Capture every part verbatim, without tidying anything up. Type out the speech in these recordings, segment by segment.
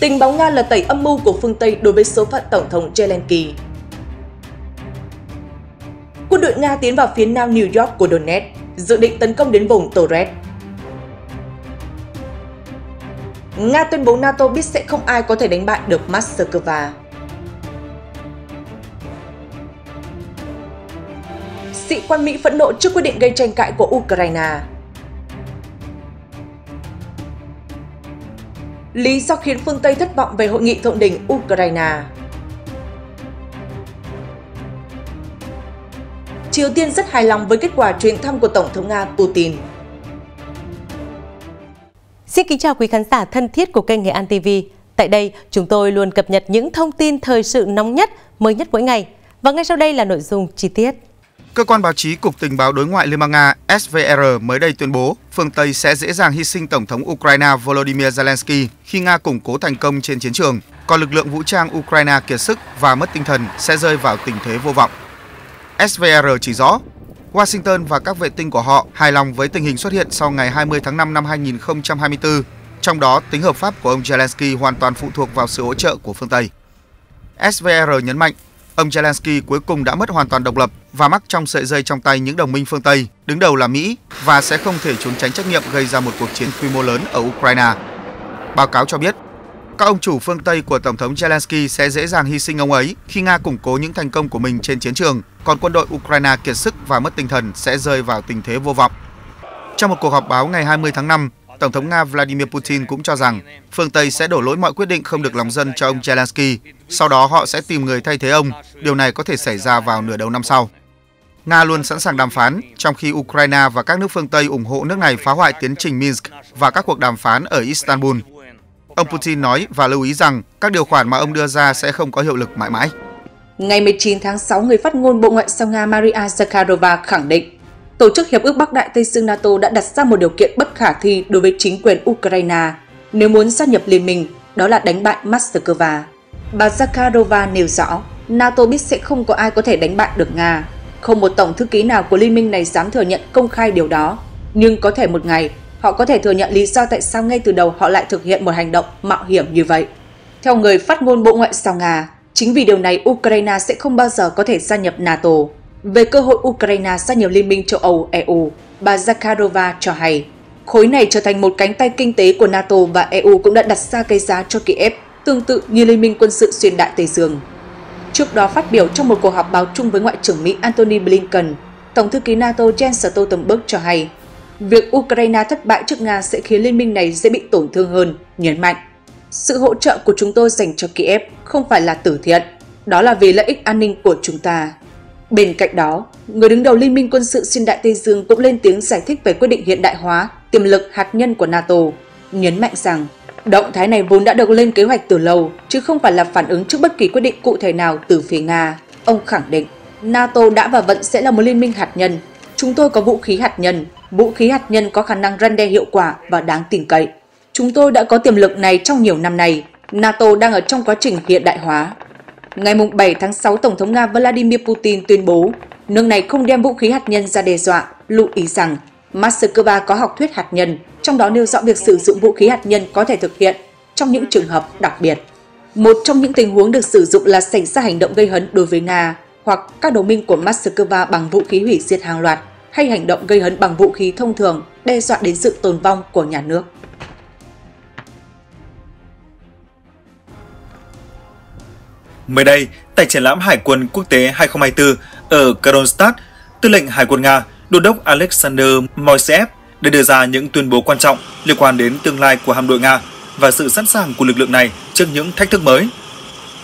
Tình báo Nga là tẩy âm mưu của phương Tây đối với số phận Tổng thống Zelensky. Quân đội Nga tiến vào phía nam New York của Donetsk, dự định tấn công đến vùng Torres. Nga tuyên bố NATO biết sẽ không ai có thể đánh bại được Moscow. Sĩ quan Mỹ phẫn nộ trước quyết định gây tranh cãi của Ukraine. Lý do khiến phương Tây thất vọng về hội nghị thượng đỉnh Ukraine. Triều Tiên rất hài lòng với kết quả chuyến thăm của Tổng thống Nga Putin. Xin kính chào quý khán giả thân thiết của kênh Nghệ An ti vi. Tại đây, chúng tôi luôn cập nhật những thông tin thời sự nóng nhất, mới nhất mỗi ngày. Và ngay sau đây là nội dung chi tiết. Cơ quan báo chí Cục Tình báo Đối ngoại Liên bang Nga S V R mới đây tuyên bố phương Tây sẽ dễ dàng hy sinh Tổng thống Ukraine Volodymyr Zelensky khi Nga củng cố thành công trên chiến trường, còn lực lượng vũ trang Ukraine kiệt sức và mất tinh thần sẽ rơi vào tình thế vô vọng. S V R chỉ rõ, Washington và các vệ tinh của họ hài lòng với tình hình xuất hiện sau ngày hai mươi tháng năm năm hai nghìn không trăm hai mươi tư, trong đó tính hợp pháp của ông Zelensky hoàn toàn phụ thuộc vào sự hỗ trợ của phương Tây. S V R nhấn mạnh, ông Zelensky cuối cùng đã mất hoàn toàn độc lập và mắc trong sợi dây trong tay những đồng minh phương Tây, đứng đầu là Mỹ, và sẽ không thể trốn tránh trách nhiệm gây ra một cuộc chiến quy mô lớn ở Ukraine. Báo cáo cho biết, các ông chủ phương Tây của Tổng thống Zelensky sẽ dễ dàng hy sinh ông ấy khi Nga củng cố những thành công của mình trên chiến trường, còn quân đội Ukraine kiệt sức và mất tinh thần sẽ rơi vào tình thế vô vọng. Trong một cuộc họp báo ngày hai mươi tháng năm, Tổng thống Nga Vladimir Putin cũng cho rằng phương Tây sẽ đổ lỗi mọi quyết định không được lòng dân cho ông Zelensky, sau đó họ sẽ tìm người thay thế ông, điều này có thể xảy ra vào nửa đầu năm sau. Nga luôn sẵn sàng đàm phán, trong khi Ukraine và các nước phương Tây ủng hộ nước này phá hoại tiến trình Minsk và các cuộc đàm phán ở Istanbul. Ông Putin nói và lưu ý rằng các điều khoản mà ông đưa ra sẽ không có hiệu lực mãi mãi. Ngày mười chín tháng sáu, người phát ngôn Bộ Ngoại giao Nga Maria Zakharova khẳng định Tổ chức Hiệp ước Bắc Đại Tây Dương NATO đã đặt ra một điều kiện bất khả thi đối với chính quyền Ukraine nếu muốn gia nhập liên minh, đó là đánh bại Moscow. Bà Zakharova nêu rõ, NATO biết sẽ không có ai có thể đánh bại được Nga. Không một tổng thư ký nào của liên minh này dám thừa nhận công khai điều đó. Nhưng có thể một ngày, họ có thể thừa nhận lý do tại sao ngay từ đầu họ lại thực hiện một hành động mạo hiểm như vậy. Theo người phát ngôn Bộ Ngoại giao Nga, chính vì điều này Ukraine sẽ không bao giờ có thể gia nhập NATO. Về cơ hội Ukraine gia nhập Liên minh châu Âu E U, bà Zakharova cho hay, khối này trở thành một cánh tay kinh tế của NATO và E U cũng đã đặt ra cái giá cho Kiev, tương tự như Liên minh quân sự xuyên Đại Tây Dương. Trước đó phát biểu trong một cuộc họp báo chung với Ngoại trưởng Mỹ Antony Blinken, Tổng thư ký NATO Jens Stoltenberg cho hay, việc Ukraine thất bại trước Nga sẽ khiến Liên minh này dễ bị tổn thương hơn, nhấn mạnh. Sự hỗ trợ của chúng tôi dành cho Kiev không phải là từ thiện, đó là vì lợi ích an ninh của chúng ta. Bên cạnh đó, người đứng đầu Liên minh quân sự xuyên Đại Tây Dương cũng lên tiếng giải thích về quyết định hiện đại hóa, tiềm lực hạt nhân của NATO, nhấn mạnh rằng động thái này vốn đã được lên kế hoạch từ lâu, chứ không phải là phản ứng trước bất kỳ quyết định cụ thể nào từ phía Nga. Ông khẳng định, NATO đã và vẫn sẽ là một liên minh hạt nhân. Chúng tôi có vũ khí hạt nhân, vũ khí hạt nhân có khả năng răn đe hiệu quả và đáng tin cậy. Chúng tôi đã có tiềm lực này trong nhiều năm nay, NATO đang ở trong quá trình hiện đại hóa. Ngày bảy tháng sáu, Tổng thống Nga Vladimir Putin tuyên bố nước này không đem vũ khí hạt nhân ra đe dọa, lưu ý rằng Moscow có học thuyết hạt nhân, trong đó nêu rõ việc sử dụng vũ khí hạt nhân có thể thực hiện trong những trường hợp đặc biệt. Một trong những tình huống được sử dụng là xảy ra hành động gây hấn đối với Nga hoặc các đồng minh của Moscow bằng vũ khí hủy diệt hàng loạt hay hành động gây hấn bằng vũ khí thông thường đe dọa đến sự tồn vong của nhà nước. Mới đây, tại triển lãm Hải quân quốc tế hai không hai tư ở Kronstadt, Tư lệnh Hải quân Nga, Đô đốc Alexander Moiseyev đã đưa ra những tuyên bố quan trọng liên quan đến tương lai của hạm đội Nga và sự sẵn sàng của lực lượng này trước những thách thức mới.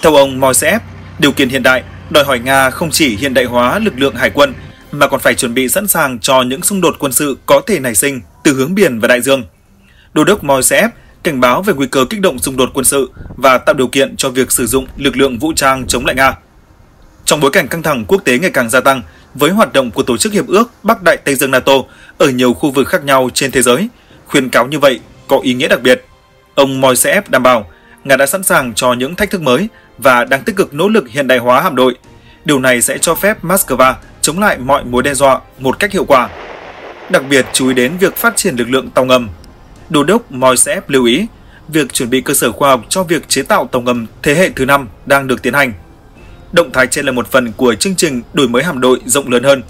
Theo ông Moiseyev, điều kiện hiện đại đòi hỏi Nga không chỉ hiện đại hóa lực lượng hải quân mà còn phải chuẩn bị sẵn sàng cho những xung đột quân sự có thể nảy sinh từ hướng biển và đại dương. Đô đốc Moiseyev cảnh báo về nguy cơ kích động xung đột quân sự và tạo điều kiện cho việc sử dụng lực lượng vũ trang chống lại Nga. Trong bối cảnh căng thẳng quốc tế ngày càng gia tăng với hoạt động của Tổ chức Hiệp ước Bắc Đại Tây Dương NATO ở nhiều khu vực khác nhau trên thế giới, khuyến cáo như vậy có ý nghĩa đặc biệt. Ông Moiseyev đảm bảo Nga đã sẵn sàng cho những thách thức mới và đang tích cực nỗ lực hiện đại hóa hạm đội. Điều này sẽ cho phép Moscow chống lại mọi mối đe dọa một cách hiệu quả. Đặc biệt chú ý đến việc phát triển lực lượng tàu ngầm. Đô đốc Moiseyev lưu ý, việc chuẩn bị cơ sở khoa học cho việc chế tạo tàu ngầm thế hệ thứ năm đang được tiến hành. Động thái trên là một phần của chương trình đổi mới hạm đội rộng lớn hơn,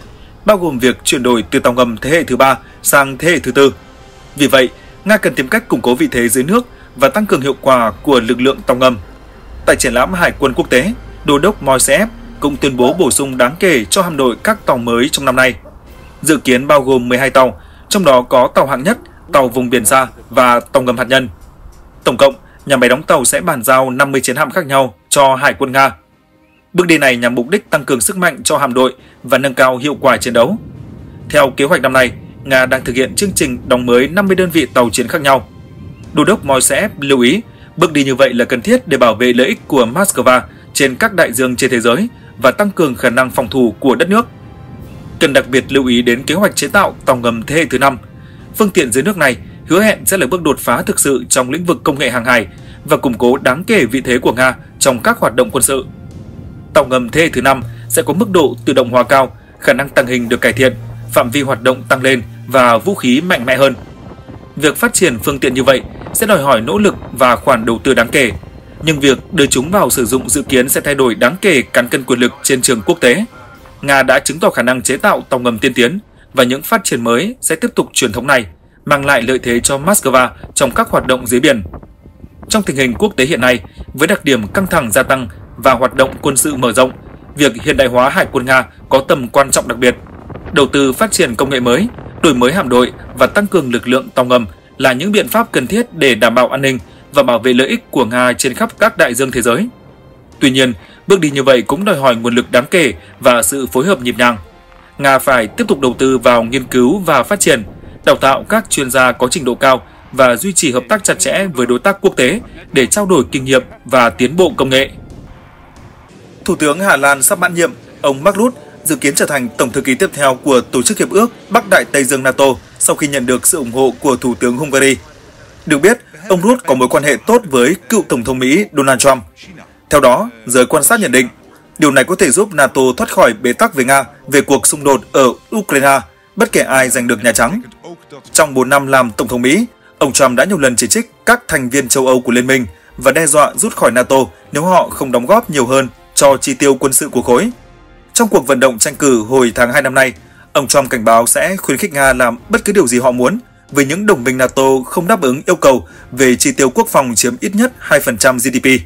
bao gồm việc chuyển đổi từ tàu ngầm thế hệ thứ ba sang thế hệ thứ tư. Vì vậy, Nga cần tìm cách củng cố vị thế dưới nước và tăng cường hiệu quả của lực lượng tàu ngầm. Tại triển lãm Hải quân quốc tế, Đô đốc Moiseyev cũng tuyên bố bổ sung đáng kể cho hạm đội các tàu mới trong năm nay. Dự kiến bao gồm mười hai tàu, trong đó có tàu hạng nhất, tàu vùng biển xa và tàu ngầm hạt nhân. Tổng cộng, nhà máy đóng tàu sẽ bàn giao năm mươi chiến hạm khác nhau cho Hải quân Nga. Bước đi này nhằm mục đích tăng cường sức mạnh cho hạm đội và nâng cao hiệu quả chiến đấu. Theo kế hoạch năm nay, Nga đang thực hiện chương trình đóng mới năm mươi đơn vị tàu chiến khác nhau. Đô đốc Moiseyev lưu ý, bước đi như vậy là cần thiết để bảo vệ lợi ích của Moscow trên các đại dương trên thế giới và tăng cường khả năng phòng thủ của đất nước. Cần đặc biệt lưu ý đến kế hoạch chế tạo tàu ngầm thế hệ thứ năm. Phương tiện dưới nước này hứa hẹn sẽ là bước đột phá thực sự trong lĩnh vực công nghệ hàng hải và củng cố đáng kể vị thế của Nga trong các hoạt động quân sự. Tàu ngầm thế hệ thứ năm sẽ có mức độ tự động hóa cao, khả năng tàng hình được cải thiện, phạm vi hoạt động tăng lên và vũ khí mạnh mẽ hơn. Việc phát triển phương tiện như vậy sẽ đòi hỏi nỗ lực và khoản đầu tư đáng kể, nhưng việc đưa chúng vào sử dụng dự kiến sẽ thay đổi đáng kể cán cân quyền lực trên trường quốc tế. Nga đã chứng tỏ khả năng chế tạo tàu ngầm tiên tiến và những phát triển mới sẽ tiếp tục truyền thống này, mang lại lợi thế cho Moscow trong các hoạt động dưới biển. Trong tình hình quốc tế hiện nay, với đặc điểm căng thẳng gia tăng và hoạt động quân sự mở rộng, việc hiện đại hóa Hải quân Nga có tầm quan trọng đặc biệt. Đầu tư phát triển công nghệ mới, đổi mới hạm đội và tăng cường lực lượng tàu ngầm là những biện pháp cần thiết để đảm bảo an ninh và bảo vệ lợi ích của Nga trên khắp các đại dương thế giới. Tuy nhiên, bước đi như vậy cũng đòi hỏi nguồn lực đáng kể và sự phối hợp nhịp nhàng. Nga phải tiếp tục đầu tư vào nghiên cứu và phát triển, đào tạo các chuyên gia có trình độ cao và duy trì hợp tác chặt chẽ với đối tác quốc tế để trao đổi kinh nghiệm và tiến bộ công nghệ. Thủ tướng Hà Lan sắp mãn nhiệm, ông Mark Rutte dự kiến trở thành tổng thư ký tiếp theo của Tổ chức Hiệp ước Bắc Đại Tây Dương NATO sau khi nhận được sự ủng hộ của Thủ tướng Hungary. Được biết, ông Rutte có mối quan hệ tốt với cựu Tổng thống Mỹ Donald Trump. Theo đó, giới quan sát nhận định, điều này có thể giúp NATO thoát khỏi bế tắc với Nga về cuộc xung đột ở Ukraine, bất kể ai giành được Nhà Trắng. Trong bốn năm làm Tổng thống Mỹ, ông Trump đã nhiều lần chỉ trích các thành viên châu Âu của Liên minh và đe dọa rút khỏi NATO nếu họ không đóng góp nhiều hơn cho chi tiêu quân sự của khối. Trong cuộc vận động tranh cử hồi tháng hai năm nay, ông Trump cảnh báo sẽ khuyến khích Nga làm bất cứ điều gì họ muốn với những đồng minh NATO không đáp ứng yêu cầu về chi tiêu quốc phòng chiếm ít nhất hai phần trăm giê đê pê.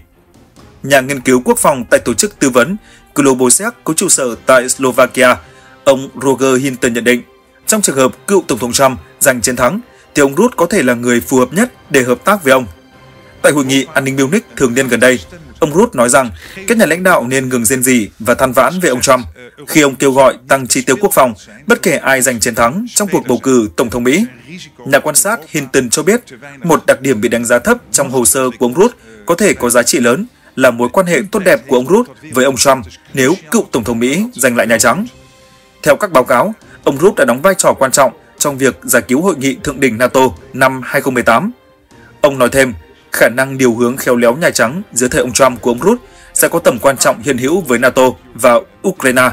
Nhà nghiên cứu quốc phòng tại tổ chức tư vấn Globosec có trụ sở tại Slovakia, ông Roger Hinton nhận định, trong trường hợp cựu Tổng thống Trump giành chiến thắng, thì ông Rutte có thể là người phù hợp nhất để hợp tác với ông. Tại hội nghị an ninh Munich thường niên gần đây, ông Rutte nói rằng các nhà lãnh đạo nên ngừng rên rỉ và than vãn về ông Trump khi ông kêu gọi tăng chi tiêu quốc phòng bất kể ai giành chiến thắng trong cuộc bầu cử Tổng thống Mỹ. Nhà quan sát Hinton cho biết một đặc điểm bị đánh giá thấp trong hồ sơ của ông Rutte có thể có giá trị lớn là mối quan hệ tốt đẹp của ông Rutte với ông Trump nếu cựu Tổng thống Mỹ giành lại Nhà Trắng. Theo các báo cáo, ông Rutte đã đóng vai trò quan trọng trong việc giải cứu hội nghị thượng đỉnh NATO năm hai không một tám. Ông nói thêm, khả năng điều hướng khéo léo Nhà Trắng dưới thời ông Trump của ông Rutte sẽ có tầm quan trọng hiện hữu với NATO và Ukraine.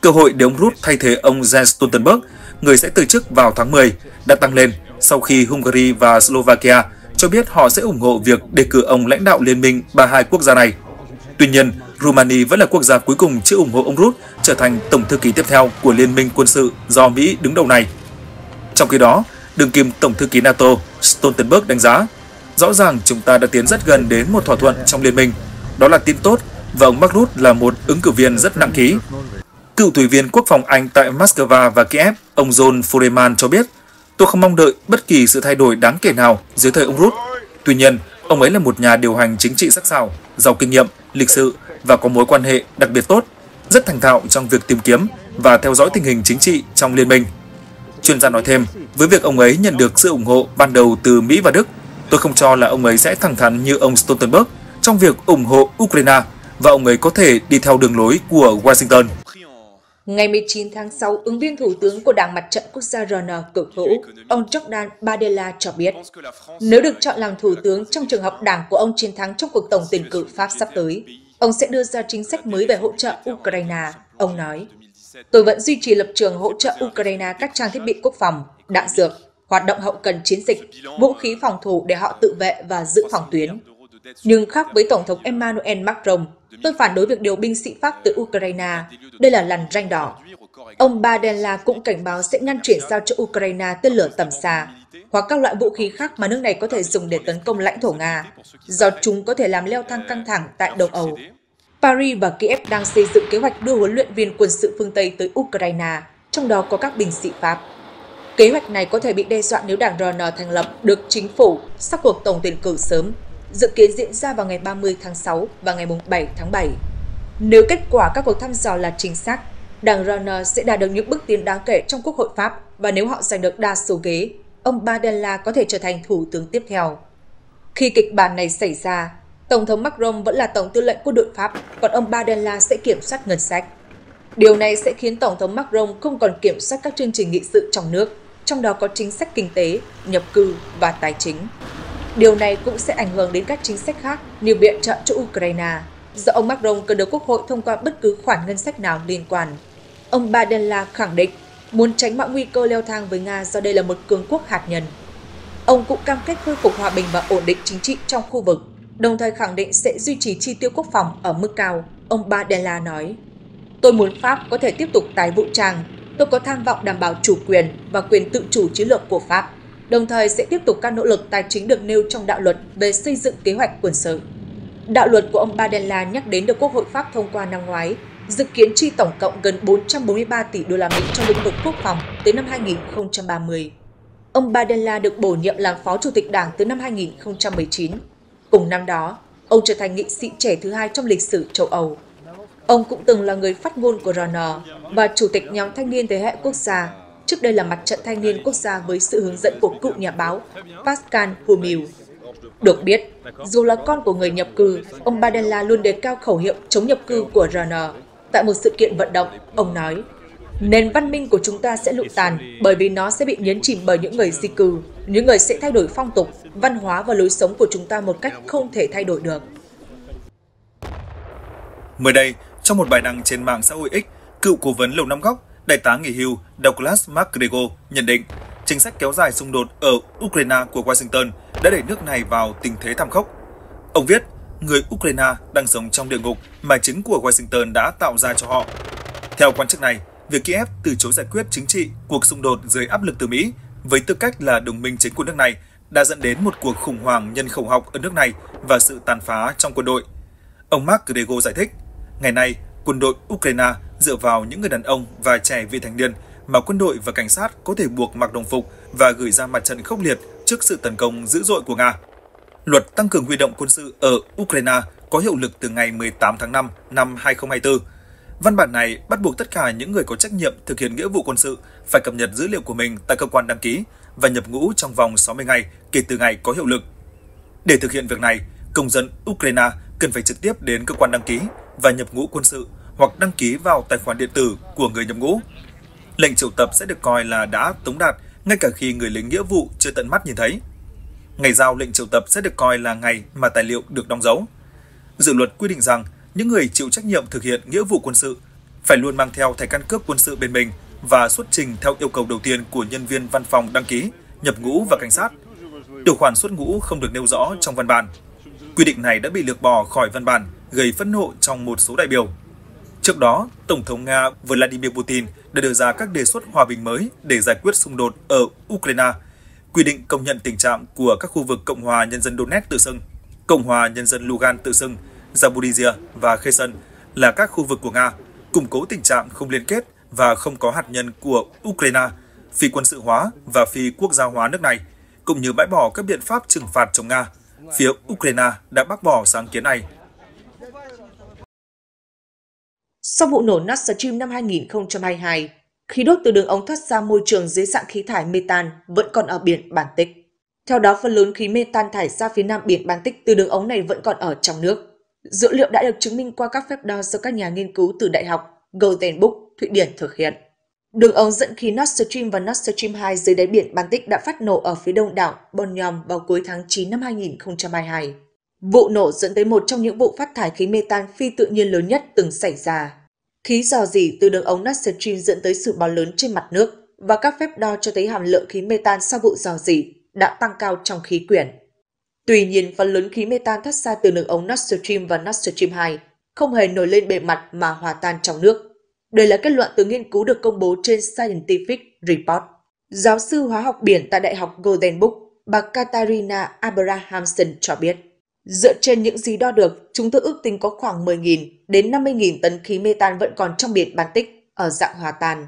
Cơ hội để ông Rutte thay thế ông Jens Stoltenberg, người sẽ từ chức vào tháng mười, đã tăng lên sau khi Hungary và Slovakia cho biết họ sẽ ủng hộ việc đề cử ông lãnh đạo liên minh ba mươi hai quốc gia này. Tuy nhiên, Romania vẫn là quốc gia cuối cùng chưa ủng hộ ông Rutte trở thành tổng thư ký tiếp theo của liên minh quân sự do Mỹ đứng đầu này. Trong khi đó, đương kim tổng thư ký NATO Stoltenberg đánh giá, rõ ràng chúng ta đã tiến rất gần đến một thỏa thuận trong liên minh. Đó là tin tốt và ông Mark Rutte là một ứng cử viên rất nặng ký. Cựu tùy viên quốc phòng Anh tại Moscow và Kiev, ông John Foreman cho biết, tôi không mong đợi bất kỳ sự thay đổi đáng kể nào dưới thời ông Rutte. Tuy nhiên, ông ấy là một nhà điều hành chính trị sắc sảo, giàu kinh nghiệm, lịch sự và có mối quan hệ đặc biệt tốt, rất thành thạo trong việc tìm kiếm và theo dõi tình hình chính trị trong liên minh. Chuyên gia nói thêm, với việc ông ấy nhận được sự ủng hộ ban đầu từ Mỹ và Đức, tôi không cho là ông ấy sẽ thẳng thắn như ông Stoltenberg trong việc ủng hộ Ukraine và ông ấy có thể đi theo đường lối của Washington. Ngày mười chín tháng sáu, ứng viên Thủ tướng của Đảng Mặt trận Quốc gia rờ en cực hữu, ông Jordan Bardella cho biết, nếu được chọn làm Thủ tướng trong trường hợp Đảng của ông chiến thắng trong cuộc tổng tuyển cử Pháp sắp tới, ông sẽ đưa ra chính sách mới về hỗ trợ Ukraine, ông nói. Tôi vẫn duy trì lập trường hỗ trợ Ukraine các trang thiết bị quốc phòng, đạn dược, hoạt động hậu cần chiến dịch, vũ khí phòng thủ để họ tự vệ và giữ phòng tuyến. Nhưng khác với Tổng thống Emmanuel Macron, tôi phản đối việc điều binh sĩ Pháp tới Ukraine. Đây là lằn ranh đỏ. Ông Bardella cũng cảnh báo sẽ ngăn chuyển giao cho Ukraine tên lửa tầm xa hoặc các loại vũ khí khác mà nước này có thể dùng để tấn công lãnh thổ Nga, do chúng có thể làm leo thang căng thẳng tại Đông Âu. Paris và Kiev đang xây dựng kế hoạch đưa huấn luyện viên quân sự phương Tây tới Ukraine, trong đó có các binh sĩ Pháp. Kế hoạch này có thể bị đe dọa nếu đảng rờ en thành lập được chính phủ sau cuộc tổng tuyển cử sớm, dự kiến diễn ra vào ngày ba mươi tháng sáu và ngày bảy tháng bảy. Nếu kết quả các cuộc thăm dò là chính xác, đảng rờ en sẽ đạt được những bước tiến đáng kể trong Quốc hội Pháp và nếu họ giành được đa số ghế, ông Bardella có thể trở thành thủ tướng tiếp theo. Khi kịch bản này xảy ra, Tổng thống Macron vẫn là Tổng tư lệnh quân đội Pháp, còn ông Bardella sẽ kiểm soát ngân sách. Điều này sẽ khiến Tổng thống Macron không còn kiểm soát các chương trình nghị sự trong nước, trong đó có chính sách kinh tế, nhập cư và tài chính. Điều này cũng sẽ ảnh hưởng đến các chính sách khác như viện trợ cho Ukraine, do ông Macron cần được Quốc hội thông qua bất cứ khoản ngân sách nào liên quan. Ông Bardella khẳng định muốn tránh mọi nguy cơ leo thang với Nga do đây là một cường quốc hạt nhân. Ông cũng cam kết khôi phục hòa bình và ổn định chính trị trong khu vực, đồng thời khẳng định sẽ duy trì chi tiêu quốc phòng ở mức cao, ông Bardella nói. Tôi muốn Pháp có thể tiếp tục tái vũ trang, tôi có tham vọng đảm bảo chủ quyền và quyền tự chủ chiến lược của Pháp, đồng thời sẽ tiếp tục các nỗ lực tài chính được nêu trong đạo luật về xây dựng kế hoạch quân sự. Đạo luật của ông Bardella nhắc đến được Quốc hội Pháp thông qua năm ngoái, dự kiến chi tổng cộng gần bốn trăm bốn mươi ba tỷ đô la Mỹ trong lĩnh vực quốc phòng tới năm hai nghìn không trăm ba mươi. Ông Bardella được bổ nhiệm làm Phó Chủ tịch Đảng tới năm hai nghìn không trăm mười chín. Cùng năm đó, ông trở thành nghị sĩ trẻ thứ hai trong lịch sử châu Âu. Ông cũng từng là người phát ngôn của rờ en và Chủ tịch nhóm thanh niên thế hệ quốc gia, trước đây là Mặt trận Thanh niên Quốc gia với sự hướng dẫn của cựu nhà báo Pascal Humil. Được biết, dù là con của người nhập cư, ông Bardella luôn đề cao khẩu hiệu chống nhập cư của rờ en. Tại một sự kiện vận động, ông nói, nền văn minh của chúng ta sẽ lụi tàn bởi vì nó sẽ bị nhấn chìm bởi những người di cư, những người sẽ thay đổi phong tục, văn hóa và lối sống của chúng ta một cách không thể thay đổi được. Mới đây, trong một bài đăng trên mạng xã hội X, cựu cố vấn Lầu Năm Góc, đại tá nghỉ hưu Douglas MacGregor nhận định chính sách kéo dài xung đột ở Ukraine của Washington đã đẩy nước này vào tình thế thảm khốc. Ông viết, người Ukraine đang sống trong địa ngục mà chính của Washington đã tạo ra cho họ. Theo quan chức này, việc Kiev từ chối giải quyết chính trị cuộc xung đột dưới áp lực từ Mỹ với tư cách là đồng minh chính của nước này đã dẫn đến một cuộc khủng hoảng nhân khẩu học ở nước này và sự tàn phá trong quân đội. Ông MacGregor giải thích, ngày nay, quân đội Ukraine dựa vào những người đàn ông và trẻ vị thành niên mà quân đội và cảnh sát có thể buộc mặc đồng phục và gửi ra mặt trận khốc liệt trước sự tấn công dữ dội của Nga. Luật tăng cường huy động quân sự ở Ukraine có hiệu lực từ ngày mười tám tháng năm năm hai nghìn không trăm hai mươi tư. Văn bản này bắt buộc tất cả những người có trách nhiệm thực hiện nghĩa vụ quân sự phải cập nhật dữ liệu của mình tại cơ quan đăng ký và nhập ngũ trong vòng sáu mươi ngày kể từ ngày có hiệu lực. Để thực hiện việc này, công dân Ukraine cần phải trực tiếp đến cơ quan đăng ký và nhập ngũ quân sự hoặc đăng ký vào tài khoản điện tử của người nhập ngũ. Lệnh triệu tập sẽ được coi là đã tống đạt ngay cả khi người lính nghĩa vụ chưa tận mắt nhìn thấy. Ngày giao lệnh triệu tập sẽ được coi là ngày mà tài liệu được đóng dấu. Dự luật quy định rằng những người chịu trách nhiệm thực hiện nghĩa vụ quân sự phải luôn mang theo thẻ căn cước quân sự bên mình và xuất trình theo yêu cầu đầu tiên của nhân viên văn phòng đăng ký, nhập ngũ và cảnh sát. Điều khoản xuất ngũ không được nêu rõ trong văn bản. Quy định này đã bị lược bỏ khỏi văn bản, gây phẫn nộ trong một số đại biểu. Trước đó, Tổng thống Nga Vladimir Putin đã đưa ra các đề xuất hòa bình mới để giải quyết xung đột ở Ukraine, quy định công nhận tình trạng của các khu vực Cộng hòa Nhân dân Donetsk tự xưng, Cộng hòa Nhân dân Lugan tự xưng, Zaporizhia và Kherson là các khu vực của Nga, củng cố tình trạng không liên kết và không có hạt nhân của Ukraine, phi quân sự hóa và phi quốc gia hóa nước này, cũng như bãi bỏ các biện pháp trừng phạt chống Nga. Phía Ukraine đã bác bỏ sáng kiến này. Sau vụ nổ Nord Stream năm hai nghìn không trăm hai mươi hai, khí đốt từ đường ống thoát ra môi trường dưới dạng khí thải metan vẫn còn ở biển Baltic. Theo đó, phần lớn khí metan thải ra phía nam biển Baltic từ đường ống này vẫn còn ở trong nước. Dữ liệu đã được chứng minh qua các phép đo do các nhà nghiên cứu từ Đại học Gothenburg, Thụy Điển thực hiện. Đường ống dẫn khí Nord Stream và Nord Stream hai dưới đáy biển Baltic đã phát nổ ở phía đông đảo Bornholm vào cuối tháng chín năm hai nghìn không trăm hai mươi hai. Vụ nổ dẫn tới một trong những vụ phát thải khí metan phi tự nhiên lớn nhất từng xảy ra. Khí rò rỉ từ đường ống Nord Stream dẫn tới sự bão lớn trên mặt nước, và các phép đo cho thấy hàm lượng khí metan sau vụ rò rỉ đã tăng cao trong khí quyển. Tuy nhiên, phần lớn khí metan thoát ra từ đường ống Nord Stream và Nord Stream hai không hề nổi lên bề mặt mà hòa tan trong nước. Đây là kết luận từ nghiên cứu được công bố trên Scientific Report. Giáo sư hóa học biển tại Đại học Golden Book, bà Karolina Abrahamsson cho biết, dựa trên những gì đo được, chúng tôi ước tính có khoảng mười nghìn đến năm mươi nghìn tấn khí metan vẫn còn trong biển Baltic ở dạng hòa tan.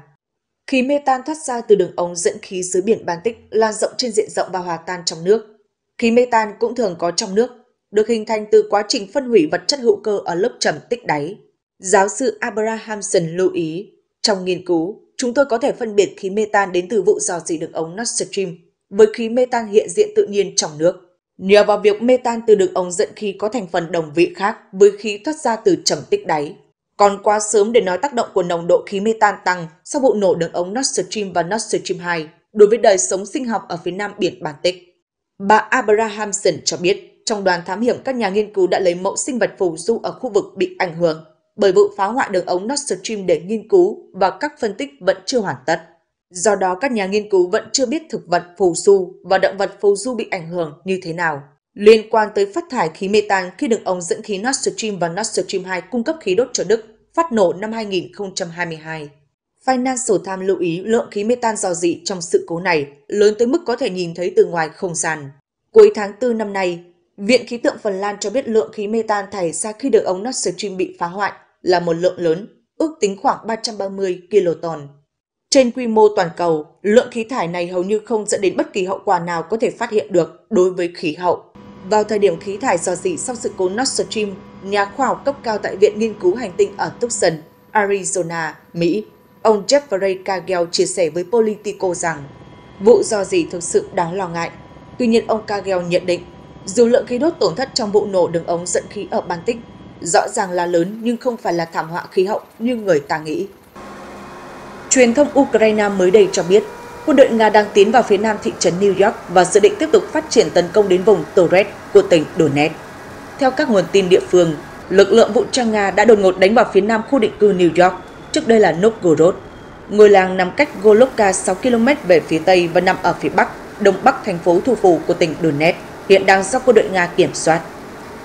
Khí metan thoát ra từ đường ống dẫn khí dưới biển Baltic lan rộng trên diện rộng và hòa tan trong nước. Khí metan cũng thường có trong nước, được hình thành từ quá trình phân hủy vật chất hữu cơ ở lớp trầm tích đáy. Giáo sư Abrahamsson lưu ý, trong nghiên cứu, chúng tôi có thể phân biệt khí metan đến từ vụ rò rỉ đường ống Nord Stream với khí metan hiện diện tự nhiên trong nước. Nhờ vào việc metan từ đường ống dẫn khí có thành phần đồng vị khác với khí thoát ra từ trầm tích đáy. Còn quá sớm để nói tác động của nồng độ khí metan tăng sau vụ nổ đường ống Nord Stream và Nord Stream hai đối với đời sống sinh học ở phía nam biển Baltic. Bà Abrahamsson cho biết, trong đoàn thám hiểm các nhà nghiên cứu đã lấy mẫu sinh vật phù du ở khu vực bị ảnh hưởng bởi vụ phá hoại đường ống Nord Stream để nghiên cứu và các phân tích vẫn chưa hoàn tất. Do đó, các nhà nghiên cứu vẫn chưa biết thực vật phù du và động vật phù du bị ảnh hưởng như thế nào. Liên quan tới phát thải khí metan khi đường ống dẫn khí Nord Stream và Nord Stream hai cung cấp khí đốt cho Đức phát nổ năm hai nghìn không trăm hai mươi hai. Financial Times lưu ý lượng khí metan rò rỉ trong sự cố này lớn tới mức có thể nhìn thấy từ ngoài không gian. Cuối tháng tư năm nay, Viện Khí tượng Phần Lan cho biết lượng khí metan thải ra khi đường ống Nord Stream bị phá hoại là một lượng lớn, ước tính khoảng ba trăm ba mươi ki-lô-ton. Trên quy mô toàn cầu, lượng khí thải này hầu như không dẫn đến bất kỳ hậu quả nào có thể phát hiện được đối với khí hậu. Vào thời điểm khí thải rò rỉ sau sự cố Nord Stream, nhà khoa học cấp cao tại Viện Nghiên cứu Hành tinh ở Tucson, Arizona, Mỹ, ông Jeffrey Cargill chia sẻ với Politico rằng vụ rò rỉ thực sự đáng lo ngại. Tuy nhiên, ông Cargill nhận định, dù lượng khí đốt tổn thất trong vụ nổ đường ống dẫn khí ở Baltic rõ ràng là lớn nhưng không phải là thảm họa khí hậu như người ta nghĩ. Truyền thông Ukraine mới đây cho biết, quân đội Nga đang tiến vào phía nam thị trấn New York và dự định tiếp tục phát triển tấn công đến vùng Torres của tỉnh Donetsk. Theo các nguồn tin địa phương, lực lượng vũ trang Nga đã đột ngột đánh vào phía nam khu định cư New York, trước đây là Novgorod. Ngôi làng nằm cách Golovka sáu ki-lô-mét về phía tây và nằm ở phía bắc, đông bắc thành phố thủ phủ của tỉnh Donetsk, hiện đang do quân đội Nga kiểm soát.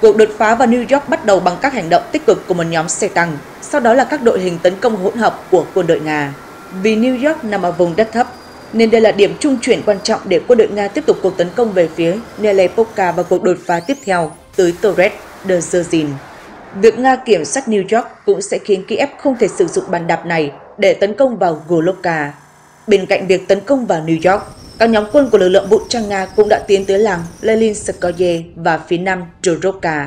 Cuộc đột phá vào New York bắt đầu bằng các hành động tích cực của một nhóm xe tăng, sau đó là các đội hình tấn công hỗn hợp của quân đội Nga. Vì New York nằm ở vùng đất thấp, nên đây là điểm trung chuyển quan trọng để quân đội Nga tiếp tục cuộc tấn công về phía Nelepolka và cuộc đột phá tiếp theo tới Torres de Zerzin. Việc Nga kiểm soát New York cũng sẽ khiến Kiev không thể sử dụng bàn đạp này để tấn công vào Golovka. Bên cạnh việc tấn công vào New York, các nhóm quân của lực lượng vũ trang Nga cũng đã tiến tới làng Leninskoye và phía nam Djorovka.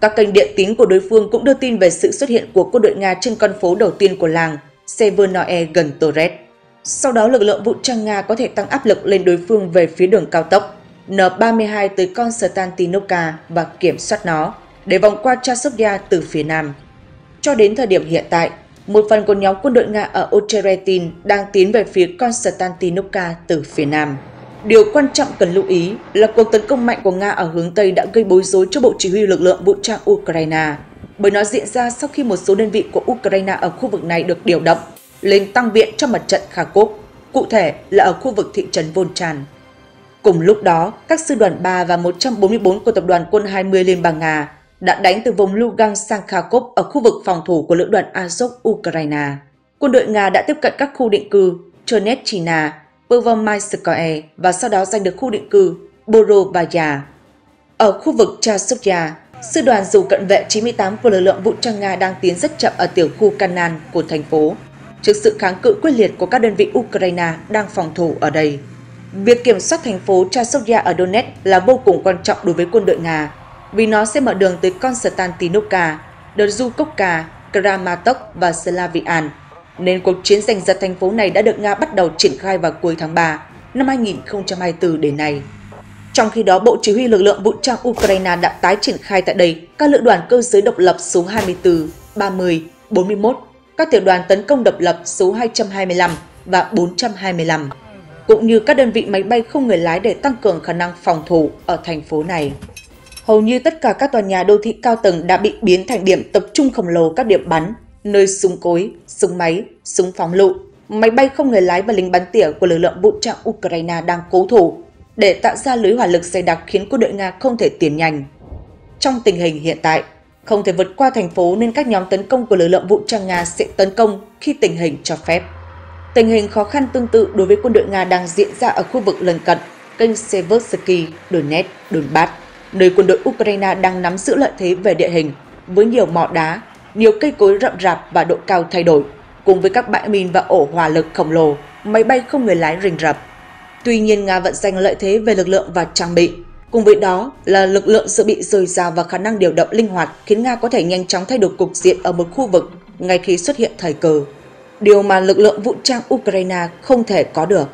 Các kênh điện tín của đối phương cũng đưa tin về sự xuất hiện của quân đội Nga trên con phố đầu tiên của làng Severnoye gần Torres. Sau đó, lực lượng vũ trang Nga có thể tăng áp lực lên đối phương về phía đường cao tốc N ba mươi hai tới Konstantinovka và kiểm soát nó, để vòng qua Chasovia từ phía nam. Cho đến thời điểm hiện tại, một phần của nhóm quân đội Nga ở Ocheretin đang tiến về phía Konstantinovka từ phía nam. Điều quan trọng cần lưu ý là cuộc tấn công mạnh của Nga ở hướng Tây đã gây bối rối cho Bộ Chỉ huy lực lượng vũ trang Ukraine, bởi nó diễn ra sau khi một số đơn vị của Ukraine ở khu vực này được điều động lên tăng viện cho mặt trận Kharkov, cụ thể là ở khu vực thị trấn Volchan. Cùng lúc đó, các sư đoàn ba và một trăm bốn mươi bốn của Tập đoàn quân hai mươi Liên bang Nga đã đánh từ vùng Lugansk sang Kharkov ở khu vực phòng thủ của lữ đoàn Azov Ukraine. Quân đội Nga đã tiếp cận các khu định cư Chernetchina, Pervomaiskoye và sau đó giành được khu định cư Borovaya. Ở khu vực Chasovya, sư đoàn dù cận vệ chín mươi tám của lực lượng vũ trang Nga đang tiến rất chậm ở tiểu khu Kanan của thành phố, trước sự kháng cự quyết liệt của các đơn vị Ukraine đang phòng thủ ở đây. Việc kiểm soát thành phố Chasovya ở Donetsk là vô cùng quan trọng đối với quân đội Nga, vì nó sẽ mở đường tới Konstantinovka, Dzhukovka, Kramatorsk và Slavian, nên cuộc chiến giành giật thành phố này đã được Nga bắt đầu triển khai vào cuối tháng ba năm hai nghìn không trăm hai mươi tư đến nay. Trong khi đó, Bộ Chỉ huy lực lượng vũ trang Ukraine đã tái triển khai tại đây các lữ đoàn cơ giới độc lập số hai mươi tư, ba mươi, bốn mươi mốt, các tiểu đoàn tấn công độc lập số hai trăm hai mươi lăm và bốn trăm hai mươi lăm, cũng như các đơn vị máy bay không người lái để tăng cường khả năng phòng thủ ở thành phố này. Hầu như tất cả các tòa nhà đô thị cao tầng đã bị biến thành điểm tập trung khổng lồ các điểm bắn, nơi súng cối, súng máy, súng phóng lựu, máy bay không người lái và lính bắn tỉa của lực lượng vũ trang Ukraine đang cố thủ để tạo ra lưới hỏa lực dày đặc khiến quân đội Nga không thể tiến nhanh. Trong tình hình hiện tại, không thể vượt qua thành phố nên các nhóm tấn công của lực lượng vũ trang Nga sẽ tấn công khi tình hình cho phép. Tình hình khó khăn tương tự đối với quân đội Nga đang diễn ra ở khu vực lân cận, kênh Seversky, Donetsk, Donbass, nơi quân đội Ukraine đang nắm giữ lợi thế về địa hình với nhiều mỏ đá, nhiều cây cối rậm rạp và độ cao thay đổi, cùng với các bãi mìn và ổ hỏa lực khổng lồ, máy bay không người lái rình rập. Tuy nhiên, Nga vẫn giành lợi thế về lực lượng và trang bị, cùng với đó là lực lượng dự bị dồi dào và khả năng điều động linh hoạt khiến Nga có thể nhanh chóng thay đổi cục diện ở một khu vực ngay khi xuất hiện thời cơ, điều mà lực lượng vũ trang Ukraine không thể có được.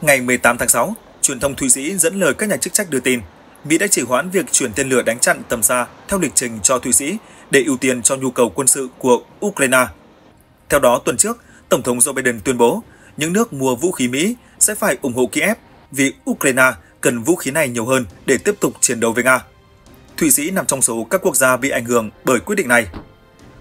Ngày mười tám tháng sáu, truyền thông Thụy Sĩ dẫn lời các nhà chức trách đưa tin Mỹ đã chỉ hoãn việc chuyển tên lửa đánh chặn tầm xa theo lịch trình cho Thụy Sĩ để ưu tiên cho nhu cầu quân sự của Ukraine. Theo đó, tuần trước, Tổng thống Joe Biden tuyên bố những nước mua vũ khí Mỹ sẽ phải ủng hộ Kiev vì Ukraine cần vũ khí này nhiều hơn để tiếp tục chiến đấu với Nga. Thụy Sĩ nằm trong số các quốc gia bị ảnh hưởng bởi quyết định này.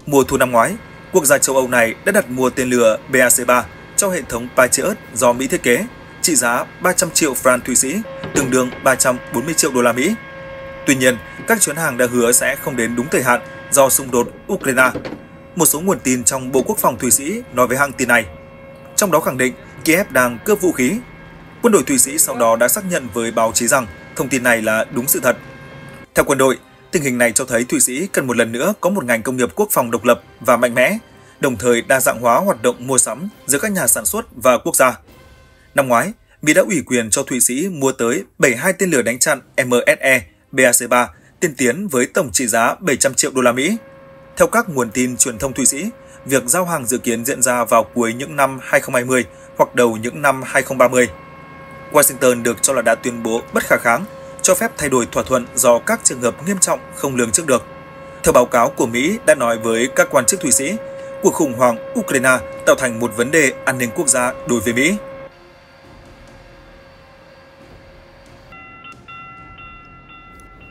Mùa thu năm ngoái, quốc gia châu Âu này đã đặt mua tên lửa B A C ba cho hệ thống Patriot do Mỹ thiết kế, trị giá ba trăm triệu franc Thụy Sĩ, tương đương ba trăm bốn mươi triệu đô la Mỹ. Tuy nhiên, các chuyến hàng đã hứa sẽ không đến đúng thời hạn do xung đột Ukraine. Một số nguồn tin trong Bộ Quốc phòng Thụy Sĩ nói với hãng tin này, trong đó khẳng định Kiev đang cướp vũ khí. Quân đội Thụy Sĩ sau đó đã xác nhận với báo chí rằng thông tin này là đúng sự thật. Theo quân đội, tình hình này cho thấy Thụy Sĩ cần một lần nữa có một ngành công nghiệp quốc phòng độc lập và mạnh mẽ, đồng thời đa dạng hóa hoạt động mua sắm giữa các nhà sản xuất và quốc gia. Năm ngoái, Mỹ đã ủy quyền cho Thụy Sĩ mua tới bảy mươi hai tên lửa đánh chặn M S E B A C ba tiên tiến với tổng trị giá bảy trăm triệu đô la Mỹ. Theo các nguồn tin truyền thông Thụy Sĩ, việc giao hàng dự kiến diễn ra vào cuối những năm hai không hai không hoặc đầu những năm hai không ba không. Washington được cho là đã tuyên bố bất khả kháng, cho phép thay đổi thỏa thuận do các trường hợp nghiêm trọng không lường trước được. Theo báo cáo của Mỹ đã nói với các quan chức Thụy Sĩ, cuộc khủng hoảng Ukraine tạo thành một vấn đề an ninh quốc gia đối với Mỹ.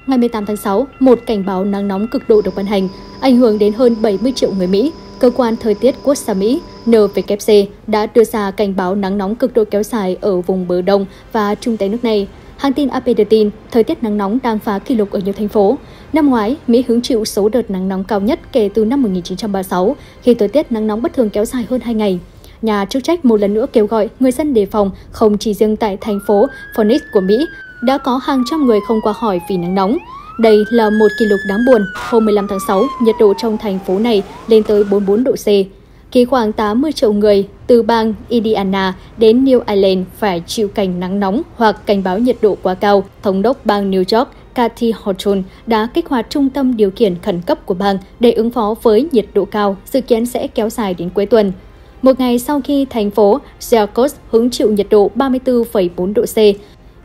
Ngày mười tám tháng sáu, một cảnh báo nắng nóng cực độ được ban hành, ảnh hưởng đến hơn bảy mươi triệu người Mỹ. Cơ quan thời tiết quốc gia Mỹ N W C đã đưa ra cảnh báo nắng nóng cực độ kéo dài ở vùng bờ đông và trung tây nước này. Hãng tin A P đưa tin, thời tiết nắng nóng đang phá kỷ lục ở nhiều thành phố. Năm ngoái, Mỹ hứng chịu số đợt nắng nóng cao nhất kể từ năm một nghìn chín trăm ba mươi sáu, khi thời tiết nắng nóng bất thường kéo dài hơn hai ngày. Nhà chức trách một lần nữa kêu gọi người dân đề phòng, không chỉ riêng tại thành phố Phoenix của Mỹ, đã có hàng trăm người không qua khỏi vì nắng nóng. Đây là một kỷ lục đáng buồn. Hôm mười lăm tháng sáu, nhiệt độ trong thành phố này lên tới bốn mươi bốn độ C. Khi khoảng tám mươi triệu người từ bang Indiana đến New Ireland phải chịu cảnh nắng nóng hoặc cảnh báo nhiệt độ quá cao, Thống đốc bang New York Cathy Hochul đã kích hoạt trung tâm điều khiển khẩn cấp của bang để ứng phó với nhiệt độ cao, dự kiến sẽ kéo dài đến cuối tuần. Một ngày sau khi thành phố Syracuse hứng chịu nhiệt độ ba mươi tư phẩy bốn độ C,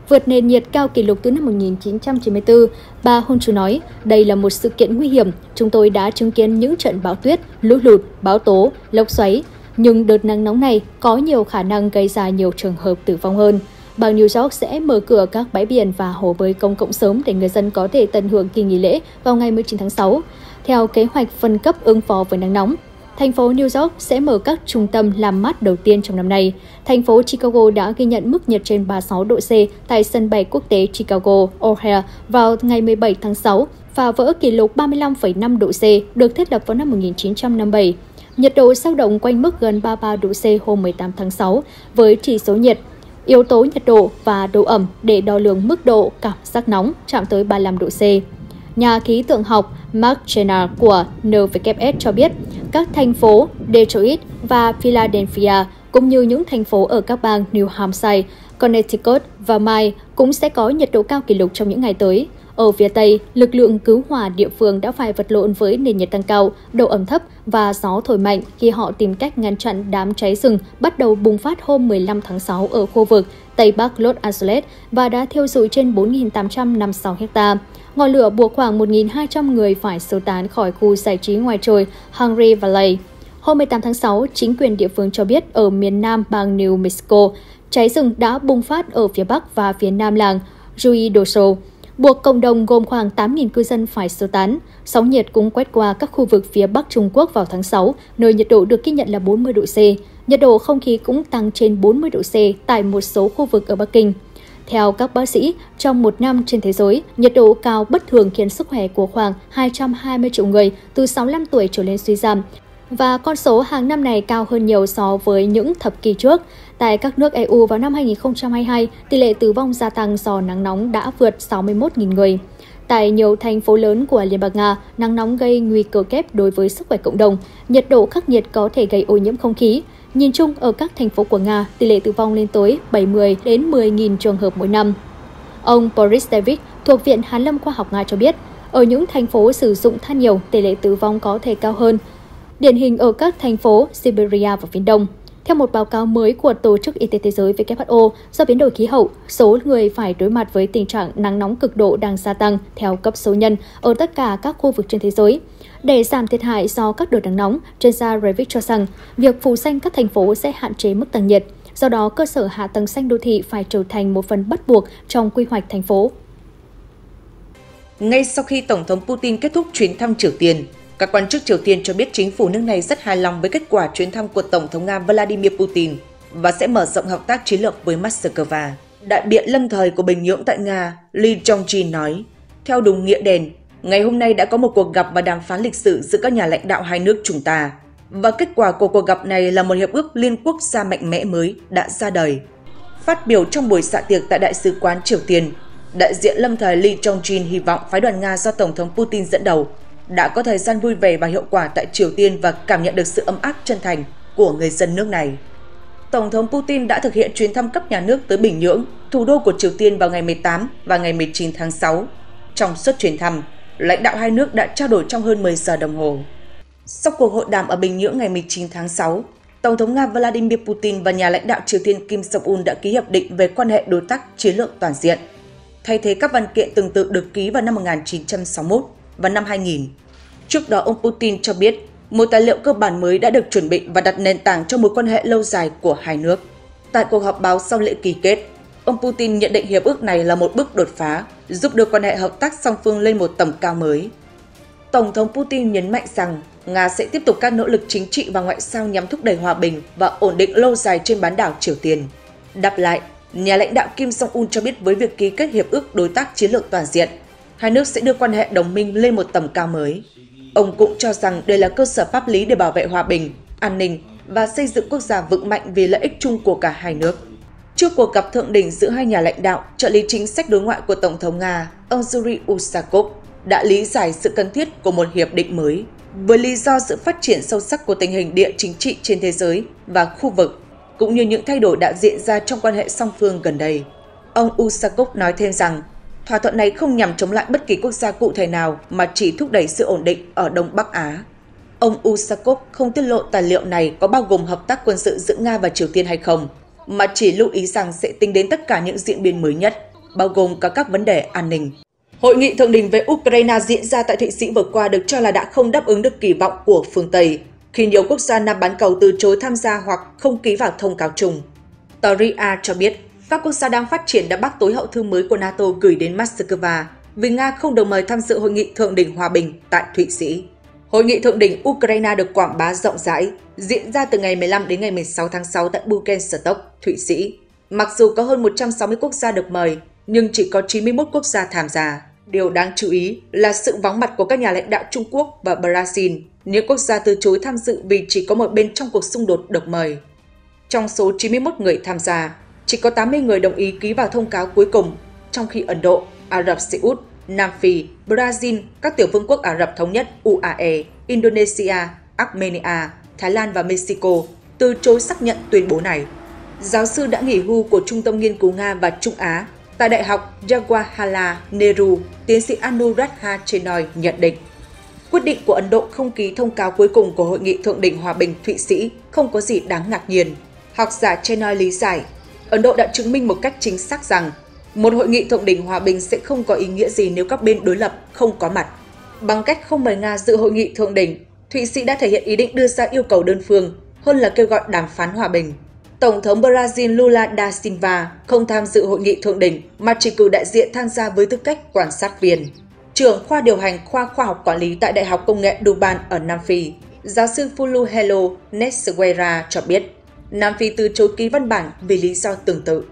vượt nền nhiệt cao kỷ lục từ năm một nghìn chín trăm chín mươi tư, bà Honchu nói, đây là một sự kiện nguy hiểm. Chúng tôi đã chứng kiến những trận bão tuyết, lũ lụt, bão tố, lốc xoáy. Nhưng đợt nắng nóng này có nhiều khả năng gây ra nhiều trường hợp tử vong hơn. Bang New York sẽ mở cửa các bãi biển và hồ bơi công cộng sớm để người dân có thể tận hưởng kỳ nghỉ lễ vào ngày mười chín tháng sáu. Theo kế hoạch phân cấp ứng phó với nắng nóng, thành phố New York sẽ mở các trung tâm làm mát đầu tiên trong năm nay. Thành phố Chicago đã ghi nhận mức nhiệt trên ba mươi sáu độ C tại sân bay quốc tế Chicago O'Hare vào ngày mười bảy tháng sáu và vỡ kỷ lục ba mươi lăm phẩy năm độ C được thiết lập vào năm một nghìn chín trăm năm mươi bảy. Nhiệt độ dao động quanh mức gần ba mươi ba độ C hôm mười tám tháng sáu với chỉ số nhiệt, yếu tố nhiệt độ và độ ẩm để đo lường mức độ cảm giác nóng chạm tới ba mươi lăm độ C. Nhà khí tượng học Mark Rutte của N W S cho biết, các thành phố Detroit và Philadelphia cũng như những thành phố ở các bang New Hampshire, Connecticut và Maine cũng sẽ có nhiệt độ cao kỷ lục trong những ngày tới. Ở phía Tây, lực lượng cứu hỏa địa phương đã phải vật lộn với nền nhiệt tăng cao, độ ẩm thấp và gió thổi mạnh khi họ tìm cách ngăn chặn đám cháy rừng bắt đầu bùng phát hôm mười lăm tháng sáu ở khu vực Tây Bắc Los Angeles và đã thiêu rụi trên bốn nghìn tám trăm năm mươi sáu héc ta. Ngọn lửa buộc khoảng một nghìn hai trăm người phải sơ tán khỏi khu giải trí ngoài trời Hungry Valley. Hôm mười tám tháng sáu, chính quyền địa phương cho biết ở miền nam bang New Mexico, cháy rừng đã bùng phát ở phía bắc và phía nam làng Ruidoso, buộc cộng đồng gồm khoảng tám nghìn cư dân phải sơ tán. Sóng nhiệt cũng quét qua các khu vực phía Bắc Trung Quốc vào tháng sáu, nơi nhiệt độ được ghi nhận là bốn mươi độ C. Nhiệt độ không khí cũng tăng trên bốn mươi độ C tại một số khu vực ở Bắc Kinh. Theo các bác sĩ, trong một năm trên thế giới, nhiệt độ cao bất thường khiến sức khỏe của khoảng hai trăm hai mươi triệu người từ sáu mươi lăm tuổi trở lên suy giảm. Và con số hàng năm này cao hơn nhiều so với những thập kỷ trước. Tại các nước e u vào năm hai nghìn không trăm hai mươi hai, tỷ lệ tử vong gia tăng do nắng nóng đã vượt sáu mươi mốt nghìn người. Tại nhiều thành phố lớn của Liên bang Nga, nắng nóng gây nguy cơ kép đối với sức khỏe cộng đồng. Nhiệt độ khắc nghiệt có thể gây ô nhiễm không khí. Nhìn chung, ở các thành phố của Nga, tỷ lệ tử vong lên tới bảy mươi đến mười nghìn trường hợp mỗi năm. Ông Boris David thuộc Viện Hàn lâm Khoa học Nga cho biết, ở những thành phố sử dụng than nhiều, tỷ lệ tử vong có thể cao hơn. Điển hình ở các thành phố Siberia và Viễn Đông. Theo một báo cáo mới của Tổ chức Y tế Thế giới W H O, do biến đổi khí hậu, số người phải đối mặt với tình trạng nắng nóng cực độ đang gia tăng theo cấp số nhân ở tất cả các khu vực trên thế giới. Để giảm thiệt hại do các đợt nắng nóng, chuyên gia Revit cho rằng việc phủ xanh các thành phố sẽ hạn chế mức tăng nhiệt. Do đó, cơ sở hạ tầng xanh đô thị phải trở thành một phần bắt buộc trong quy hoạch thành phố. Ngay sau khi Tổng thống Putin kết thúc chuyến thăm Triều Tiên, các quan chức Triều Tiên cho biết chính phủ nước này rất hài lòng với kết quả chuyến thăm của Tổng thống Nga Vladimir Putin và sẽ mở rộng hợp tác chiến lược với Moscow. Đại biện lâm thời của Bình Nhưỡng tại Nga, Lee Jong-jin nói, theo đúng nghĩa đen, ngày hôm nay đã có một cuộc gặp và đàm phán lịch sử giữa các nhà lãnh đạo hai nước chúng ta. Và kết quả của cuộc gặp này là một hiệp ước liên quốc gia mạnh mẽ mới đã ra đời. Phát biểu trong buổi dạ tiệc tại Đại sứ quán Triều Tiên, đại diện lâm thời Lee Jong-jin hy vọng phái đoàn Nga do Tổng thống Putin dẫn đầu đã có thời gian vui vẻ và hiệu quả tại Triều Tiên và cảm nhận được sự ấm áp chân thành của người dân nước này. Tổng thống Putin đã thực hiện chuyến thăm cấp nhà nước tới Bình Nhưỡng, thủ đô của Triều Tiên vào ngày mười tám và ngày mười chín tháng sáu. Trong suốt chuyến thăm, lãnh đạo hai nước đã trao đổi trong hơn mười giờ đồng hồ. Sau cuộc hội đàm ở Bình Nhưỡng ngày mười chín tháng sáu, Tổng thống Nga Vladimir Putin và nhà lãnh đạo Triều Tiên Kim Jong-un đã ký hiệp định về quan hệ đối tác chiến lược toàn diện, thay thế các văn kiện tương tự được ký vào năm một nghìn chín trăm sáu mươi mốt. Và năm hai nghìn. Trước đó, ông Putin cho biết một tài liệu cơ bản mới đã được chuẩn bị và đặt nền tảng cho mối quan hệ lâu dài của hai nước. Tại cuộc họp báo sau lễ ký kết, ông Putin nhận định hiệp ước này là một bước đột phá, giúp đưa quan hệ hợp tác song phương lên một tầm cao mới. Tổng thống Putin nhấn mạnh rằng Nga sẽ tiếp tục các nỗ lực chính trị và ngoại giao nhằm thúc đẩy hòa bình và ổn định lâu dài trên bán đảo Triều Tiên. Đáp lại, nhà lãnh đạo Kim Jong-un cho biết với việc ký kết hiệp ước đối tác chiến lược toàn diện, hai nước sẽ đưa quan hệ đồng minh lên một tầm cao mới. Ông cũng cho rằng đây là cơ sở pháp lý để bảo vệ hòa bình, an ninh và xây dựng quốc gia vững mạnh vì lợi ích chung của cả hai nước. Trước cuộc gặp thượng đỉnh giữa hai nhà lãnh đạo, trợ lý chính sách đối ngoại của Tổng thống Nga, ông Yuri Usakov đã lý giải sự cần thiết của một hiệp định mới, với lý do sự phát triển sâu sắc của tình hình địa chính trị trên thế giới và khu vực, cũng như những thay đổi đã diễn ra trong quan hệ song phương gần đây. Ông Usakov nói thêm rằng, thỏa thuận này không nhằm chống lại bất kỳ quốc gia cụ thể nào mà chỉ thúc đẩy sự ổn định ở Đông Bắc Á. Ông Usakov không tiết lộ tài liệu này có bao gồm hợp tác quân sự giữa Nga và Triều Tiên hay không, mà chỉ lưu ý rằng sẽ tính đến tất cả những diễn biến mới nhất, bao gồm cả các vấn đề an ninh. Hội nghị thượng đỉnh về Ukraine diễn ra tại Thụy Sĩ vừa qua được cho là đã không đáp ứng được kỳ vọng của phương Tây, khi nhiều quốc gia Nam bán cầu từ chối tham gia hoặc không ký vào thông cáo chung. Toria cho biết, các quốc gia đang phát triển đã bác tối hậu thư mới của NATO gửi đến Moscow vì Nga không được mời tham dự hội nghị thượng đỉnh hòa bình tại Thụy Sĩ. Hội nghị thượng đỉnh Ukraine được quảng bá rộng rãi, diễn ra từ ngày mười lăm đến ngày mười sáu tháng sáu tại Bukenstock, Thụy Sĩ. Mặc dù có hơn một trăm sáu mươi quốc gia được mời, nhưng chỉ có chín mươi mốt quốc gia tham gia. Điều đáng chú ý là sự vắng mặt của các nhà lãnh đạo Trung Quốc và Brazil, những quốc gia từ chối tham dự vì chỉ có một bên trong cuộc xung đột được mời. Trong số chín mươi mốt người tham gia, chỉ có tám mươi người đồng ý ký vào thông cáo cuối cùng, trong khi Ấn Độ, Ả Rập Xê Út, Nam Phi, Brazil, các tiểu vương quốc Ả Rập Thống Nhất U A E, Indonesia, Armenia, Thái Lan và Mexico từ chối xác nhận tuyên bố này. Giáo sư đã nghỉ hưu của Trung tâm Nghiên cứu Nga và Trung Á tại Đại học Jawaharlal Nehru, tiến sĩ Anuradha Chenoy nhận định, quyết định của Ấn Độ không ký thông cáo cuối cùng của Hội nghị Thượng đỉnh Hòa bình Thụy Sĩ không có gì đáng ngạc nhiên. Học giả Chenoy lý giải, Ấn Độ đã chứng minh một cách chính xác rằng một hội nghị thượng đỉnh hòa bình sẽ không có ý nghĩa gì nếu các bên đối lập không có mặt. Bằng cách không mời Nga dự hội nghị thượng đỉnh, Thụy Sĩ đã thể hiện ý định đưa ra yêu cầu đơn phương hơn là kêu gọi đàm phán hòa bình. Tổng thống Brazil Lula da Silva không tham dự hội nghị thượng đỉnh mà chỉ cử đại diện tham gia với tư cách quan sát viên. trưởng khoa điều hành khoa khoa học quản lý tại Đại học Công nghệ Durban ở Nam Phi. Giáo sư Fuluhelo Neswera cho biết, Nam Phi từ chối ký văn bản vì lý do tương tự.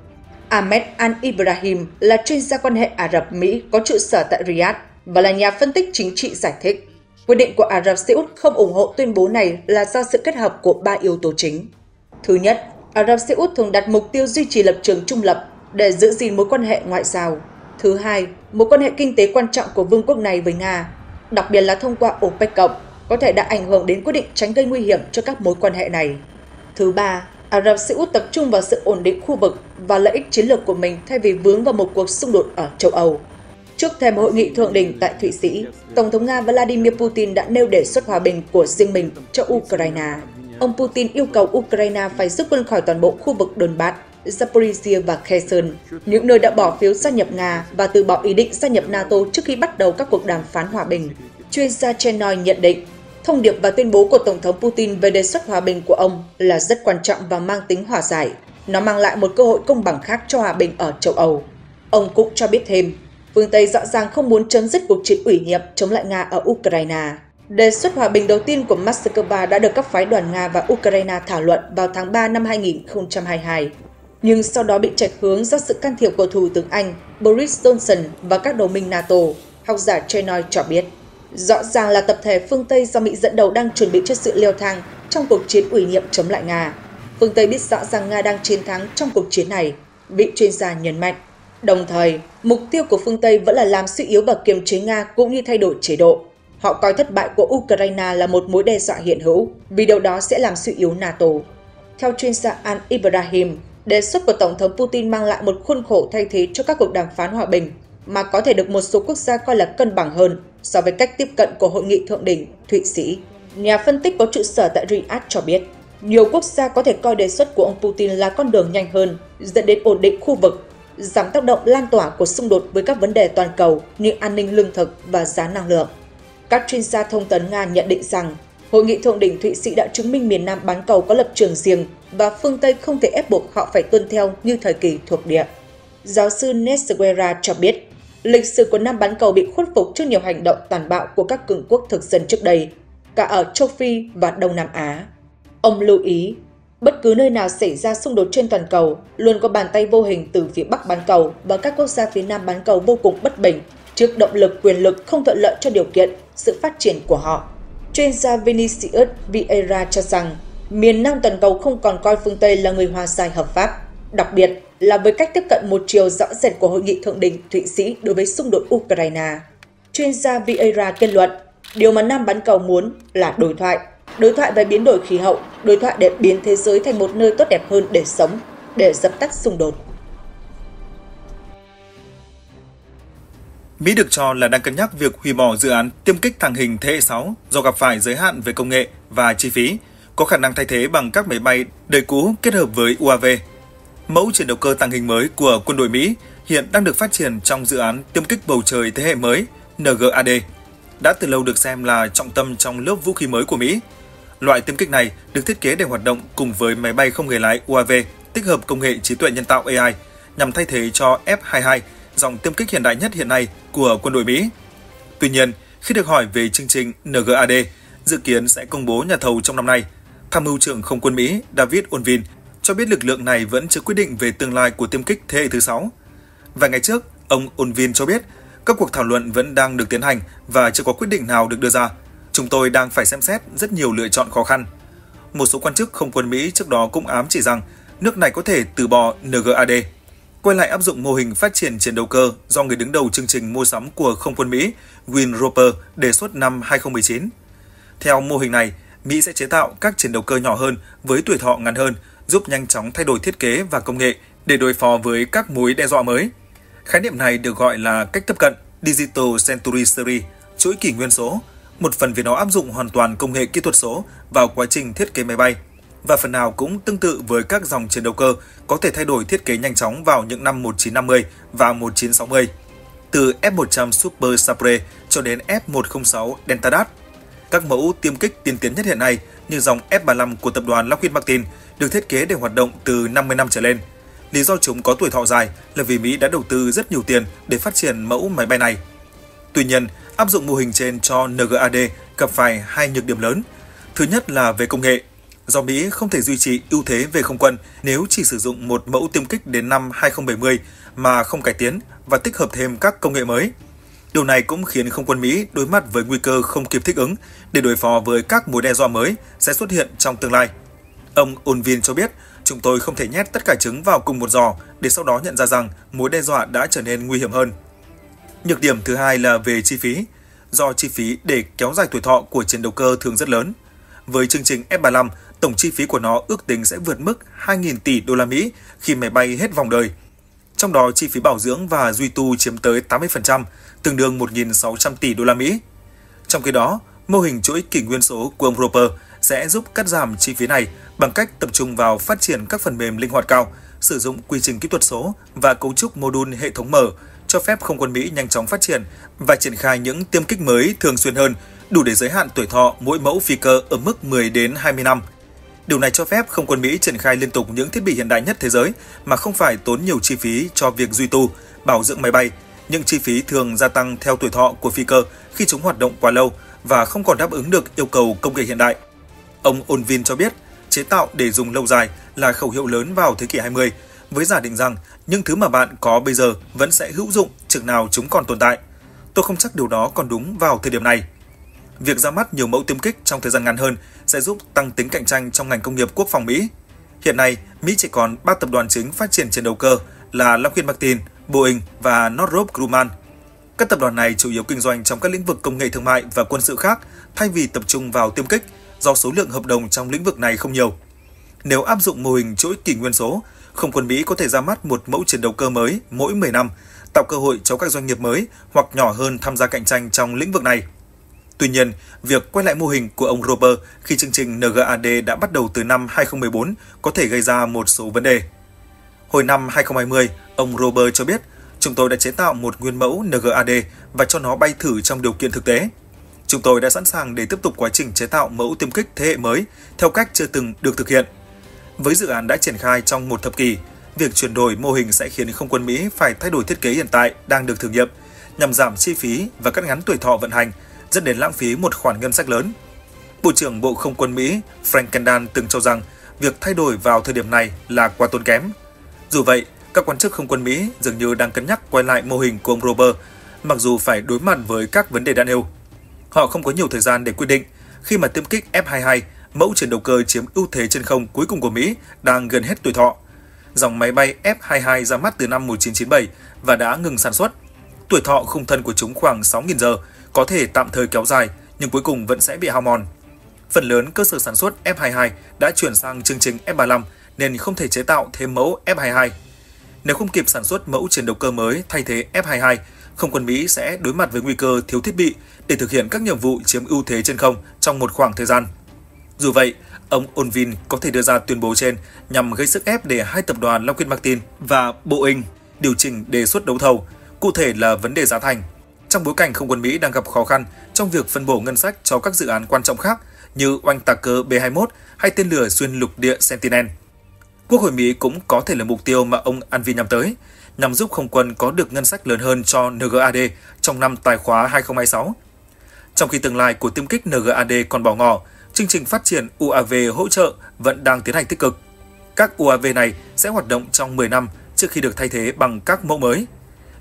Ahmed Al-Ibrahim là chuyên gia quan hệ Ả Rập-Mỹ có trụ sở tại Riyadh và là nhà phân tích chính trị giải thích. Quyết định của Ả Rập Xê Út không ủng hộ tuyên bố này là do sự kết hợp của ba yếu tố chính. Thứ nhất, Ả Rập Xê Út thường đặt mục tiêu duy trì lập trường trung lập để giữ gìn mối quan hệ ngoại giao. Thứ hai, mối quan hệ kinh tế quan trọng của vương quốc này với Nga, đặc biệt là thông qua OPEC cộng, có thể đã ảnh hưởng đến quyết định tránh gây nguy hiểm cho các mối quan hệ này. Thứ ba, Ả Rập Xê Út tập trung vào sự ổn định khu vực và lợi ích chiến lược của mình thay vì vướng vào một cuộc xung đột ở châu Âu. Trước thềm hội nghị thượng đỉnh tại Thụy Sĩ, Tổng thống Nga Vladimir Putin đã nêu đề xuất hòa bình của riêng mình cho Ukraine. Ông Putin yêu cầu Ukraine phải rút quân khỏi toàn bộ khu vực Donbass, Zaporizhia và Kherson, những nơi đã bỏ phiếu gia nhập Nga và từ bỏ ý định gia nhập NATO trước khi bắt đầu các cuộc đàm phán hòa bình. Chuyên gia Chenoy nhận định, thông điệp và tuyên bố của Tổng thống Putin về đề xuất hòa bình của ông là rất quan trọng và mang tính hòa giải. Nó mang lại một cơ hội công bằng khác cho hòa bình ở châu Âu. Ông cũng cho biết thêm, phương Tây rõ ràng không muốn chấm dứt cuộc chiến ủy nhiệm chống lại Nga ở Ukraine. Đề xuất hòa bình đầu tiên của Moscow đã được các phái đoàn Nga và Ukraine thảo luận vào tháng ba năm hai nghìn không trăm hai mươi hai, nhưng sau đó bị chệch hướng do sự can thiệp của Thủ tướng Anh Boris Johnson và các đồng minh NATO, học giả Chenoy cho biết. Rõ ràng là tập thể phương Tây do Mỹ dẫn đầu đang chuẩn bị cho sự leo thang trong cuộc chiến ủy nhiệm chống lại Nga. Phương Tây biết rõ rằng Nga đang chiến thắng trong cuộc chiến này, vị chuyên gia nhấn mạnh. Đồng thời, mục tiêu của phương Tây vẫn là làm suy yếu và kiềm chế Nga cũng như thay đổi chế độ. Họ coi thất bại của Ukraine là một mối đe dọa hiện hữu, vì điều đó sẽ làm suy yếu NATO. Theo chuyên gia Al-Ibrahim, đề xuất của Tổng thống Putin mang lại một khuôn khổ thay thế cho các cuộc đàm phán hòa bình, mà có thể được một số quốc gia coi là cân bằng hơn so với cách tiếp cận của Hội nghị Thượng đỉnh Thụy Sĩ. Nhà phân tích có trụ sở tại Riyadh cho biết, nhiều quốc gia có thể coi đề xuất của ông Putin là con đường nhanh hơn, dẫn đến ổn định khu vực, giảm tác động lan tỏa của xung đột với các vấn đề toàn cầu như an ninh lương thực và giá năng lượng. Các chuyên gia thông tấn Nga nhận định rằng, Hội nghị Thượng đỉnh Thụy Sĩ đã chứng minh miền Nam bán cầu có lập trường riêng và phương Tây không thể ép buộc họ phải tuân theo như thời kỳ thuộc địa. Giáo sư Neswera cho biết, lịch sử của Nam bán cầu bị khuất phục trước nhiều hành động tàn bạo của các cường quốc thực dân trước đây, cả ở châu Phi và Đông Nam Á. Ông lưu ý, bất cứ nơi nào xảy ra xung đột trên toàn cầu, luôn có bàn tay vô hình từ phía Bắc bán cầu và các quốc gia phía Nam bán cầu vô cùng bất bình trước động lực quyền lực không thuận lợi cho điều kiện, sự phát triển của họ. Chuyên gia Vinicius Vieira cho rằng, miền Nam toàn cầu không còn coi phương Tây là người hòa giải hợp pháp, đặc biệt là với cách tiếp cận một chiều rõ rệt của Hội nghị Thượng đỉnh Thụy Sĩ đối với xung đột Ukraine. Chuyên gia Vieira kết luận, điều mà Nam bán cầu muốn là đối thoại. Đối thoại về biến đổi khí hậu, đối thoại để biến thế giới thành một nơi tốt đẹp hơn để sống, để dập tắt xung đột. Mỹ được cho là đang cân nhắc việc hủy bỏ dự án tiêm kích tàng hình thế hệ sáu do gặp phải giới hạn về công nghệ và chi phí, có khả năng thay thế bằng các máy bay đời cũ kết hợp với u a vê. Mẫu chiến đấu cơ tàng hình mới của quân đội Mỹ hiện đang được phát triển trong dự án tiêm kích bầu trời thế hệ mới N G A D, đã từ lâu được xem là trọng tâm trong lớp vũ khí mới của Mỹ. Loại tiêm kích này được thiết kế để hoạt động cùng với máy bay không người lái u a vê tích hợp công nghệ trí tuệ nhân tạo A I nhằm thay thế cho F hai mươi hai, dòng tiêm kích hiện đại nhất hiện nay của quân đội Mỹ. Tuy nhiên, khi được hỏi về chương trình N G A D, dự kiến sẽ công bố nhà thầu trong năm nay, Tham mưu trưởng Không quân Mỹ David Allvin cho biết lực lượng này vẫn chưa quyết định về tương lai của tiêm kích thế hệ thứ sáu. Vài ngày trước, ông Allvin cho biết, các cuộc thảo luận vẫn đang được tiến hành và chưa có quyết định nào được đưa ra. Chúng tôi đang phải xem xét rất nhiều lựa chọn khó khăn. Một số quan chức không quân Mỹ trước đó cũng ám chỉ rằng nước này có thể từ bỏ N G A D, quay lại áp dụng mô hình phát triển chiến đấu cơ do người đứng đầu chương trình mua sắm của không quân Mỹ Win Roper đề xuất năm hai nghìn không trăm mười chín. Theo mô hình này, Mỹ sẽ chế tạo các chiến đấu cơ nhỏ hơn với tuổi thọ ngắn hơn, giúp nhanh chóng thay đổi thiết kế và công nghệ để đối phó với các mối đe dọa mới. Khái niệm này được gọi là cách tiếp cận Digital Century Series, chuỗi kỷ nguyên số, một phần vì nó áp dụng hoàn toàn công nghệ kỹ thuật số vào quá trình thiết kế máy bay, và phần nào cũng tương tự với các dòng chiến đấu cơ có thể thay đổi thiết kế nhanh chóng vào những năm một nghìn chín trăm năm mươi và một nghìn chín trăm sáu mươi, từ F một trăm Super Sapre cho đến F một không sáu Dentadad. Các mẫu tiêm kích tiên tiến nhất hiện nay như dòng F ba mươi lăm của tập đoàn Lockheed Martin được thiết kế để hoạt động từ năm mươi năm trở lên. Lý do chúng có tuổi thọ dài là vì Mỹ đã đầu tư rất nhiều tiền để phát triển mẫu máy bay này. Tuy nhiên, áp dụng mô hình trên cho Nga gặp phải hai nhược điểm lớn. Thứ nhất là về công nghệ. Do Mỹ không thể duy trì ưu thế về không quân nếu chỉ sử dụng một mẫu tiêm kích đến năm hai không bảy không mà không cải tiến và tích hợp thêm các công nghệ mới. Điều này cũng khiến không quân Mỹ đối mặt với nguy cơ không kịp thích ứng để đối phó với các mối đe dọa mới sẽ xuất hiện trong tương lai. Ông Allvin cho biết, chúng tôi không thể nhét tất cả trứng vào cùng một giò để sau đó nhận ra rằng mối đe dọa đã trở nên nguy hiểm hơn. Nhược điểm thứ hai là về chi phí. Do chi phí để kéo dài tuổi thọ của chiến đấu cơ thường rất lớn. Với chương trình F ba mươi lăm, tổng chi phí của nó ước tính sẽ vượt mức hai nghìn tỷ đô la Mỹ khi máy bay hết vòng đời. Trong đó chi phí bảo dưỡng và duy tu chiếm tới tám mươi phần trăm, tương đương một nghìn sáu trăm tỷ đô la Mỹ. Trong khi đó, mô hình chuỗi kỷ nguyên số của ông Roper sẽ giúp cắt giảm chi phí này bằng cách tập trung vào phát triển các phần mềm linh hoạt cao, sử dụng quy trình kỹ thuật số và cấu trúc mô đun hệ thống mở, cho phép không quân Mỹ nhanh chóng phát triển và triển khai những tiêm kích mới thường xuyên hơn, đủ để giới hạn tuổi thọ mỗi mẫu phi cơ ở mức mười đến hai mươi năm. Điều này cho phép không quân Mỹ triển khai liên tục những thiết bị hiện đại nhất thế giới mà không phải tốn nhiều chi phí cho việc duy tu, bảo dưỡng máy bay. Những chi phí thường gia tăng theo tuổi thọ của phi cơ khi chúng hoạt động quá lâu và không còn đáp ứng được yêu cầu công nghệ hiện đại. Ông Allvin cho biết, chế tạo để dùng lâu dài là khẩu hiệu lớn vào thế kỷ hai mươi, với giả định rằng những thứ mà bạn có bây giờ vẫn sẽ hữu dụng chừng nào chúng còn tồn tại. Tôi không chắc điều đó còn đúng vào thời điểm này. Việc ra mắt nhiều mẫu tiêm kích trong thời gian ngắn hơn sẽ giúp tăng tính cạnh tranh trong ngành công nghiệp quốc phòng Mỹ. Hiện nay, Mỹ chỉ còn ba tập đoàn chính phát triển chiến đấu cơ là Lockheed Martin, Boeing và Northrop Grumman. Các tập đoàn này chủ yếu kinh doanh trong các lĩnh vực công nghệ thương mại và quân sự khác thay vì tập trung vào tiêm kích do số lượng hợp đồng trong lĩnh vực này không nhiều. Nếu áp dụng mô hình chuỗi kỷ nguyên số, không quân Mỹ có thể ra mắt một mẫu chiến đấu cơ mới mỗi mười năm, tạo cơ hội cho các doanh nghiệp mới hoặc nhỏ hơn tham gia cạnh tranh trong lĩnh vực này. Tuy nhiên, việc quay lại mô hình của ông Roper khi chương trình Nga đã bắt đầu từ năm hai không một bốn có thể gây ra một số vấn đề. Hồi năm hai không hai không, ông Roper cho biết, chúng tôi đã chế tạo một nguyên mẫu Nga và cho nó bay thử trong điều kiện thực tế. Chúng tôi đã sẵn sàng để tiếp tục quá trình chế tạo mẫu tiêm kích thế hệ mới theo cách chưa từng được thực hiện. Với dự án đã triển khai trong một thập kỷ, việc chuyển đổi mô hình sẽ khiến không quân Mỹ phải thay đổi thiết kế hiện tại đang được thử nghiệm, nhằm giảm chi phí và cắt ngắn tuổi thọ vận hành, dẫn đến lãng phí một khoản ngân sách lớn. Bộ trưởng Bộ Không quân Mỹ Frank Kendall từng cho rằng việc thay đổi vào thời điểm này là quá tốn kém. Dù vậy, các quan chức không quân Mỹ dường như đang cân nhắc quay lại mô hình của ông Roper, mặc dù phải đối mặt với các vấn đề đã nêu. Họ không có nhiều thời gian để quyết định, khi mà tiêm kích F hai mươi hai, mẫu chiến đấu cơ chiếm ưu thế trên không cuối cùng của Mỹ, đang gần hết tuổi thọ. Dòng máy bay F hai mươi hai ra mắt từ năm một nghìn chín trăm chín mươi bảy và đã ngừng sản xuất. Tuổi thọ khung thân của chúng khoảng sáu nghìn giờ, có thể tạm thời kéo dài, nhưng cuối cùng vẫn sẽ bị hao mòn. Phần lớn cơ sở sản xuất F hai mươi hai đã chuyển sang chương trình F ba mươi lăm nên không thể chế tạo thêm mẫu F hai mươi hai. Nếu không kịp sản xuất mẫu chiến đấu cơ mới thay thế F hai mươi hai, không quân Mỹ sẽ đối mặt với nguy cơ thiếu thiết bị để thực hiện các nhiệm vụ chiếm ưu thế trên không trong một khoảng thời gian. Dù vậy, ông Allvin có thể đưa ra tuyên bố trên nhằm gây sức ép để hai tập đoàn Lockheed Martin và Boeing điều chỉnh đề xuất đấu thầu, cụ thể là vấn đề giá thành. Trong bối cảnh không quân Mỹ đang gặp khó khăn trong việc phân bổ ngân sách cho các dự án quan trọng khác như oanh tạc cơ B hai mươi mốt hay tên lửa xuyên lục địa Sentinel. Quốc hội Mỹ cũng có thể là mục tiêu mà ông Allvin nhắm tới, nhằm giúp không quân có được ngân sách lớn hơn cho Nga trong năm tài khóa hai không hai sáu. Trong khi tương lai của tiêm kích Nga còn bỏ ngỏ, chương trình phát triển U A V hỗ trợ vẫn đang tiến hành tích cực. Các U A V này sẽ hoạt động trong mười năm trước khi được thay thế bằng các mẫu mới.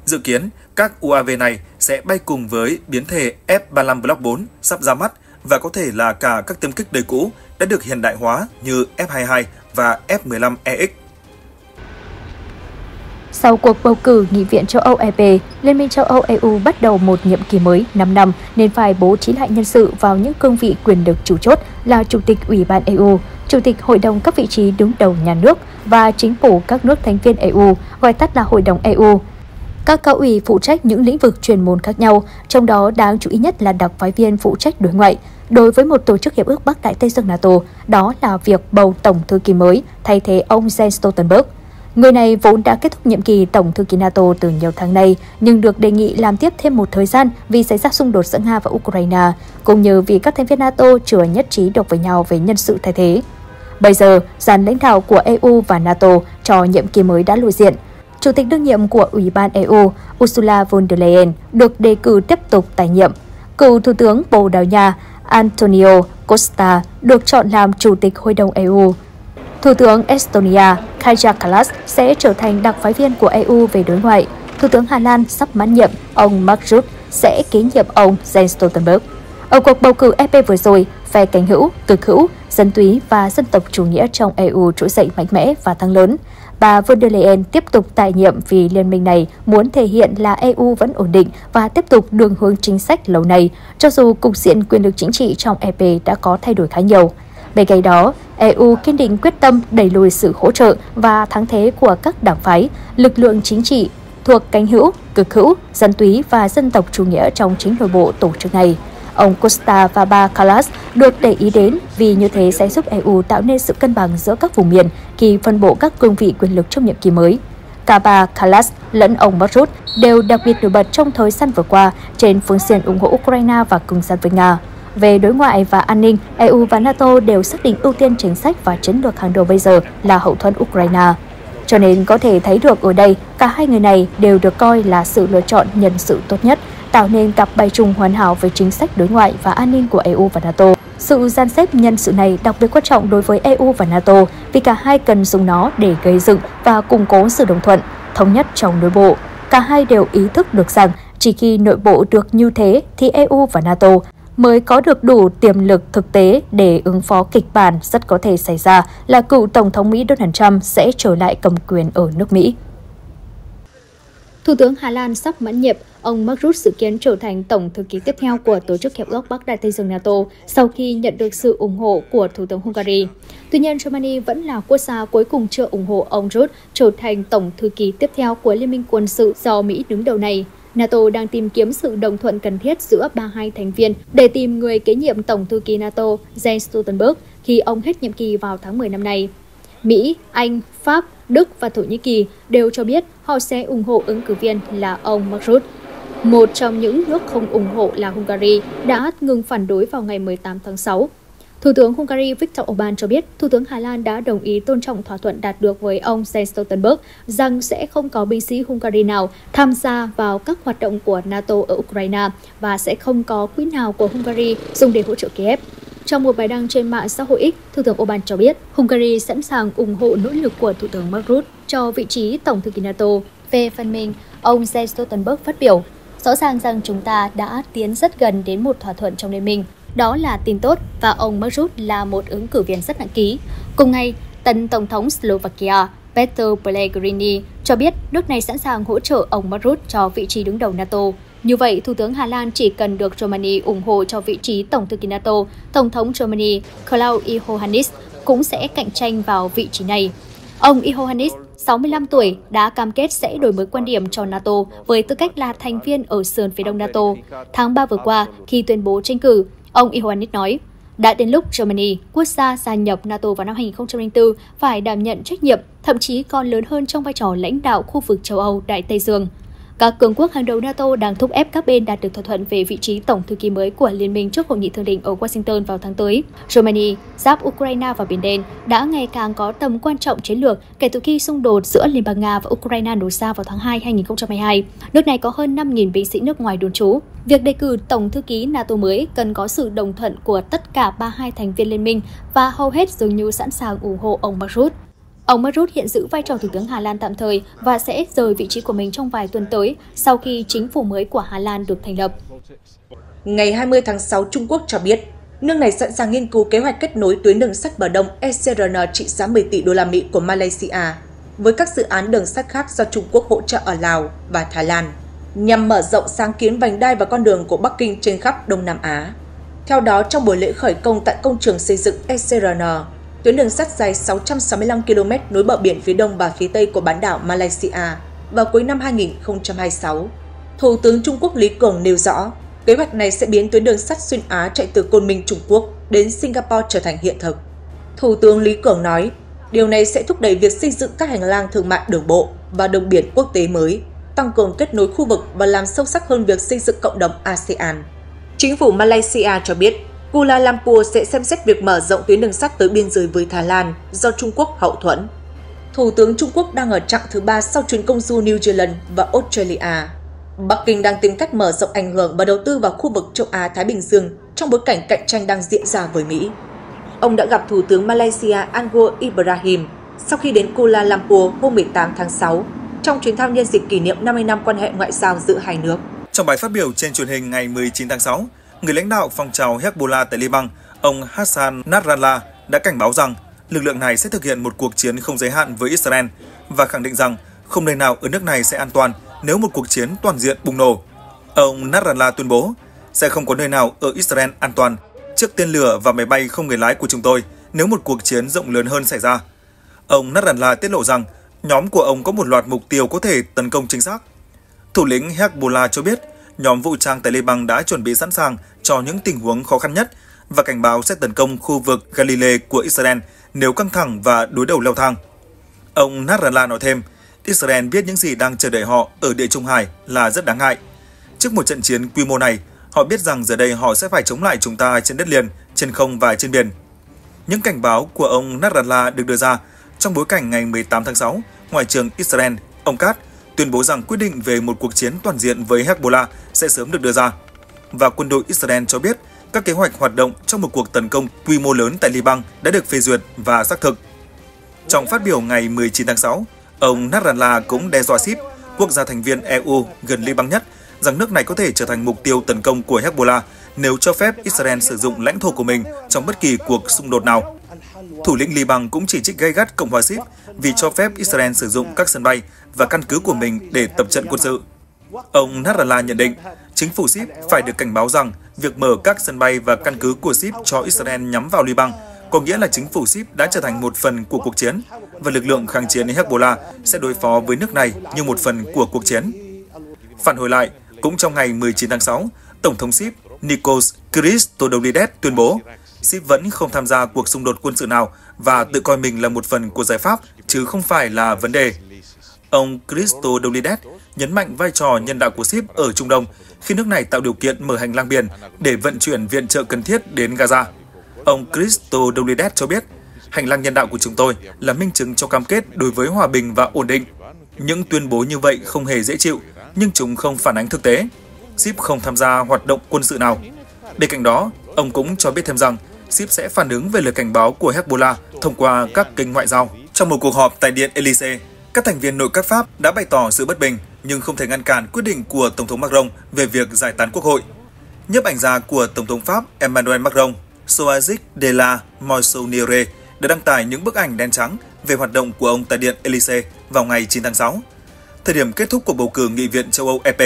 Dự kiến, các U A V này sẽ bay cùng với biến thể F ba mươi lăm Block bốn sắp ra mắt và có thể là cả các tiêm kích đời cũ đã được hiện đại hóa như F hai mươi hai và F mười lăm E X. Sau cuộc bầu cử Nghị viện châu Âu E P, Liên minh châu Âu E U bắt đầu một nhiệm kỳ mới năm năm nên phải bố trí lại nhân sự vào những cương vị quyền lực chủ chốt là Chủ tịch Ủy ban E U, Chủ tịch Hội đồng các vị trí đứng đầu nhà nước và chính phủ các nước thành viên E U, gọi tắt là Hội đồng E U. Các cao ủy phụ trách những lĩnh vực chuyên môn khác nhau, trong đó đáng chú ý nhất là đặc phái viên phụ trách đối ngoại. Đối với một tổ chức Hiệp ước Bắc Đại Tây Dương NATO, đó là việc bầu Tổng thư ký mới thay thế ông Jens Stoltenberg. Người này vốn đã kết thúc nhiệm kỳ Tổng thư ký NATO từ nhiều tháng nay, nhưng được đề nghị làm tiếp thêm một thời gian vì xảy ra xung đột giữa Nga và Ukraine, cũng như vì các thành viên NATO chưa nhất trí được với nhau về nhân sự thay thế. Bây giờ, dàn lãnh đạo của E U và NATO cho nhiệm kỳ mới đã lộ diện. Chủ tịch đương nhiệm của Ủy ban e u Ursula von der Leyen được đề cử tiếp tục tái nhiệm. Cựu Thủ tướng Bồ Đào Nha Antonio Costa được chọn làm Chủ tịch Hội đồng e u. Thủ tướng Estonia Kaja Kallas sẽ trở thành đặc phái viên của e u về đối ngoại. Thủ tướng Hà Lan sắp mãn nhiệm, ông Mark Rutte sẽ kế nhiệm ông Jens Stoltenberg. Ở cuộc bầu cử e pê vừa rồi, phe cánh hữu, cực hữu, dân túy và dân tộc chủ nghĩa trong e u trỗi dậy mạnh mẽ và thắng lớn. Bà von der Leyen tiếp tục tại nhiệm vì liên minh này muốn thể hiện là e u vẫn ổn định và tiếp tục đường hướng chính sách lâu nay, cho dù cục diện quyền lực chính trị trong e pê đã có thay đổi khá nhiều. Bên cạnh đó, e u kiên định quyết tâm đẩy lùi sự hỗ trợ và thắng thế của các đảng phái, lực lượng chính trị thuộc cánh hữu, cực hữu, dân túy và dân tộc chủ nghĩa trong chính nội bộ tổ chức này. Ông Costa và bà Kallas được để ý đến vì như thế sẽ giúp e u tạo nên sự cân bằng giữa các vùng miền khi phân bổ các cương vị quyền lực trong nhiệm kỳ mới. Cả bà Kallas lẫn ông Mark Rutte đều đặc biệt nổi bật trong thời gian vừa qua trên phương diện ủng hộ Ukraine và cứng rắn với Nga. Về đối ngoại và an ninh, e u và NATO đều xác định ưu tiên chính sách và chiến lược hàng đầu bây giờ là hậu thuẫn Ukraine. Cho nên có thể thấy được ở đây, cả hai người này đều được coi là sự lựa chọn nhân sự tốt nhất, tạo nên cặp bài trùng hoàn hảo về chính sách đối ngoại và an ninh của e u và NATO. Sự dàn xếp nhân sự này đặc biệt quan trọng đối với e u và NATO vì cả hai cần dùng nó để gây dựng và củng cố sự đồng thuận, thống nhất trong nội bộ. Cả hai đều ý thức được rằng chỉ khi nội bộ được như thế thì e u và NATO mới có được đủ tiềm lực thực tế để ứng phó kịch bản rất có thể xảy ra là cựu Tổng thống Mỹ Donald Trump sẽ trở lại cầm quyền ở nước Mỹ. Thủ tướng Hà Lan sắp mãn nhiệm, ông Mark Rutte dự kiến trở thành tổng thư ký tiếp theo của Tổ chức Hiệp ước Bắc Đại Tây Dương NATO sau khi nhận được sự ủng hộ của Thủ tướng Hungary. Tuy nhiên, Germany vẫn là quốc gia cuối cùng chưa ủng hộ ông Rutte trở thành tổng thư ký tiếp theo của Liên minh quân sự do Mỹ đứng đầu này. NATO đang tìm kiếm sự đồng thuận cần thiết giữa ba mươi hai thành viên để tìm người kế nhiệm Tổng thư ký NATO Jens Stoltenberg khi ông hết nhiệm kỳ vào tháng mười năm nay. Mỹ, Anh, Pháp, Đức và Thổ Nhĩ Kỳ đều cho biết họ sẽ ủng hộ ứng cử viên là ông Mark Rutte. Một trong những nước không ủng hộ là Hungary đã ngừng phản đối vào ngày mười tám tháng sáu. Thủ tướng Hungary Viktor Orbán cho biết Thủ tướng Hà Lan đã đồng ý tôn trọng thỏa thuận đạt được với ông Jens Stoltenberg rằng sẽ không có binh sĩ Hungary nào tham gia vào các hoạt động của NATO ở Ukraine và sẽ không có quỹ nào của Hungary dùng để hỗ trợ Kiev. Trong một bài đăng trên mạng xã hội X, Thủ tướng Orbán cho biết Hungary sẵn sàng ủng hộ nỗ lực của Thủ tướng Mark Rutte cho vị trí Tổng thư ký NATO. Về phần mình, ông Jens Stoltenberg phát biểu, rõ ràng rằng chúng ta đã tiến rất gần đến một thỏa thuận trong liên minh. Đó là tin tốt và ông Mark Rutte là một ứng cử viên rất nặng ký. Cùng ngày, tân Tổng thống Slovakia Peter Pellegrini cho biết nước này sẵn sàng hỗ trợ ông Mark Rutte cho vị trí đứng đầu NATO. Như vậy, Thủ tướng Hà Lan chỉ cần được Germany ủng hộ cho vị trí Tổng thư ký NATO, Tổng thống Germany Klaus Iohannis cũng sẽ cạnh tranh vào vị trí này. Ông Iohannis, sáu mươi lăm tuổi, đã cam kết sẽ đổi mới quan điểm cho NATO với tư cách là thành viên ở sườn phía đông NATO. Tháng ba vừa qua, khi tuyên bố tranh cử, ông Iohannis nói, đã đến lúc Germany, quốc gia gia nhập NATO vào năm hai nghìn không trăm lẻ bốn, phải đảm nhận trách nhiệm, thậm chí còn lớn hơn trong vai trò lãnh đạo khu vực châu Âu Đại Tây Dương. Các cường quốc hàng đầu NATO đang thúc ép các bên đạt được thỏa thuận về vị trí tổng thư ký mới của Liên minh trước hội nghị thượng đỉnh ở Washington vào tháng tới. Germany, giáp Ukraine và Biển Đen, đã ngày càng có tầm quan trọng chiến lược kể từ khi xung đột giữa Liên bang Nga và Ukraine nổ ra vào tháng hai năm hai nghìn không trăm hai mươi hai. Nước này có hơn năm nghìn binh sĩ nước ngoài đồn trú. Việc đề cử tổng thư ký NATO mới cần có sự đồng thuận của tất cả ba mươi hai thành viên liên minh và hầu hết dường như sẵn sàng ủng hộ ông Mark Rutte. Ông Mark Rutte hiện giữ vai trò Thủ tướng Hà Lan tạm thời và sẽ rời vị trí của mình trong vài tuần tới sau khi chính phủ mới của Hà Lan được thành lập. Ngày hai mươi tháng sáu, Trung Quốc cho biết nước này sẵn sàng nghiên cứu kế hoạch kết nối tuyến đường sắt bờ đông e xê rờ en trị giá mười tỷ đô la Mỹ của Malaysia với các dự án đường sắt khác do Trung Quốc hỗ trợ ở Lào và Thái Lan nhằm mở rộng sáng kiến vành đai và con đường của Bắc Kinh trên khắp Đông Nam Á. Theo đó, trong buổi lễ khởi công tại công trường xây dựng e xê rờ en, tuyến đường sắt dài sáu trăm sáu mươi lăm ki lô mét nối bờ biển phía đông và phía tây của bán đảo Malaysia vào cuối năm hai nghìn không trăm hai mươi sáu. Thủ tướng Trung Quốc Lý Cường nêu rõ, kế hoạch này sẽ biến tuyến đường sắt xuyên Á chạy từ Côn Minh Trung Quốc đến Singapore trở thành hiện thực. Thủ tướng Lý Cường nói, điều này sẽ thúc đẩy việc xây dựng các hành lang thương mại đường bộ và đường biển quốc tế mới, tăng cường kết nối khu vực và làm sâu sắc hơn việc xây dựng cộng đồng a sê an. Chính phủ Malaysia cho biết, Kuala Lumpur sẽ xem xét việc mở rộng tuyến đường sắt tới biên giới với Thái Lan do Trung Quốc hậu thuẫn. Thủ tướng Trung Quốc đang ở chặng thứ ba sau chuyến công du New Zealand và Australia. Bắc Kinh đang tìm cách mở rộng ảnh hưởng và đầu tư vào khu vực châu Á-Thái Bình Dương trong bối cảnh cạnh tranh đang diễn ra với Mỹ. Ông đã gặp Thủ tướng Malaysia Anwar Ibrahim sau khi đến Kuala Lumpur hôm mười tám tháng sáu trong chuyến thăm nhân dịp kỷ niệm năm mươi năm quan hệ ngoại giao giữa hai nước. Trong bài phát biểu trên truyền hình ngày mười chín tháng sáu, người lãnh đạo phong trào Hezbollah tại Liban, ông Hassan Nasrallah đã cảnh báo rằng lực lượng này sẽ thực hiện một cuộc chiến không giới hạn với Israel và khẳng định rằng không nơi nào ở nước này sẽ an toàn nếu một cuộc chiến toàn diện bùng nổ. Ông Nasrallah tuyên bố sẽ không có nơi nào ở Israel an toàn trước tên lửa và máy bay không người lái của chúng tôi nếu một cuộc chiến rộng lớn hơn xảy ra. Ông Nasrallah tiết lộ rằng nhóm của ông có một loạt mục tiêu có thể tấn công chính xác. Thủ lĩnh Hezbollah cho biết nhóm vũ trang tại Liban đã chuẩn bị sẵn sàng cho những tình huống khó khăn nhất và cảnh báo sẽ tấn công khu vực Galilee của Israel nếu căng thẳng và đối đầu leo thang. Ông Nasrallah nói thêm, Israel biết những gì đang chờ đợi họ ở Địa Trung Hải là rất đáng ngại. Trước một trận chiến quy mô này, họ biết rằng giờ đây họ sẽ phải chống lại chúng ta trên đất liền, trên không và trên biển. Những cảnh báo của ông Nasrallah được đưa ra trong bối cảnh ngày mười tám tháng sáu, Ngoại trưởng Israel, ông Katz, tuyên bố rằng quyết định về một cuộc chiến toàn diện với Hezbollah sẽ sớm được đưa ra. Và quân đội Israel cho biết các kế hoạch hoạt động trong một cuộc tấn công quy mô lớn tại Liban đã được phê duyệt và xác thực. Trong phát biểu ngày mười chín tháng sáu, ông Nasrallah cũng đe dọa Ship, quốc gia thành viên e u gần Liban nhất, rằng nước này có thể trở thành mục tiêu tấn công của Hezbollah nếu cho phép Israel sử dụng lãnh thổ của mình trong bất kỳ cuộc xung đột nào. Thủ lĩnh Liban cũng chỉ trích gay gắt Cộng hòa Ship vì cho phép Israel sử dụng các sân bay và căn cứ của mình để tập trận quân sự. Ông Nasrallah nhận định, chính phủ Ship phải được cảnh báo rằng việc mở các sân bay và căn cứ của Ship cho Israel nhắm vào Liban có nghĩa là chính phủ Ship đã trở thành một phần của cuộc chiến và lực lượng kháng chiến Hezbollah sẽ đối phó với nước này như một phần của cuộc chiến. Phản hồi lại, cũng trong ngày mười chín tháng sáu, Tổng thống Ship Nikos Christodoulides tuyên bố Ship vẫn không tham gia cuộc xung đột quân sự nào và tự coi mình là một phần của giải pháp chứ không phải là vấn đề. Ông Christodoulides nhấn mạnh vai trò nhân đạo của Ship ở Trung Đông khi nước này tạo điều kiện mở hành lang biển để vận chuyển viện trợ cần thiết đến Gaza. Ông Christodoulides cho biết, hành lang nhân đạo của chúng tôi là minh chứng cho cam kết đối với hòa bình và ổn định. Những tuyên bố như vậy không hề dễ chịu, nhưng chúng không phản ánh thực tế. Ship không tham gia hoạt động quân sự nào. Bên cạnh đó, ông cũng cho biết thêm rằng Ship sẽ phản ứng về lời cảnh báo của Hezbollah thông qua các kênh ngoại giao. Trong một cuộc họp tại Điện Elysee, các thành viên nội các Pháp đã bày tỏ sự bất bình nhưng không thể ngăn cản quyết định của Tổng thống Macron về việc giải tán Quốc hội. Nhiếp ảnh gia của Tổng thống Pháp Emmanuel Macron, Soazic de la Moissonnière, đã đăng tải những bức ảnh đen trắng về hoạt động của ông tại Điện Elysee vào ngày chín tháng sáu, thời điểm kết thúc cuộc bầu cử Nghị viện châu Âu E P.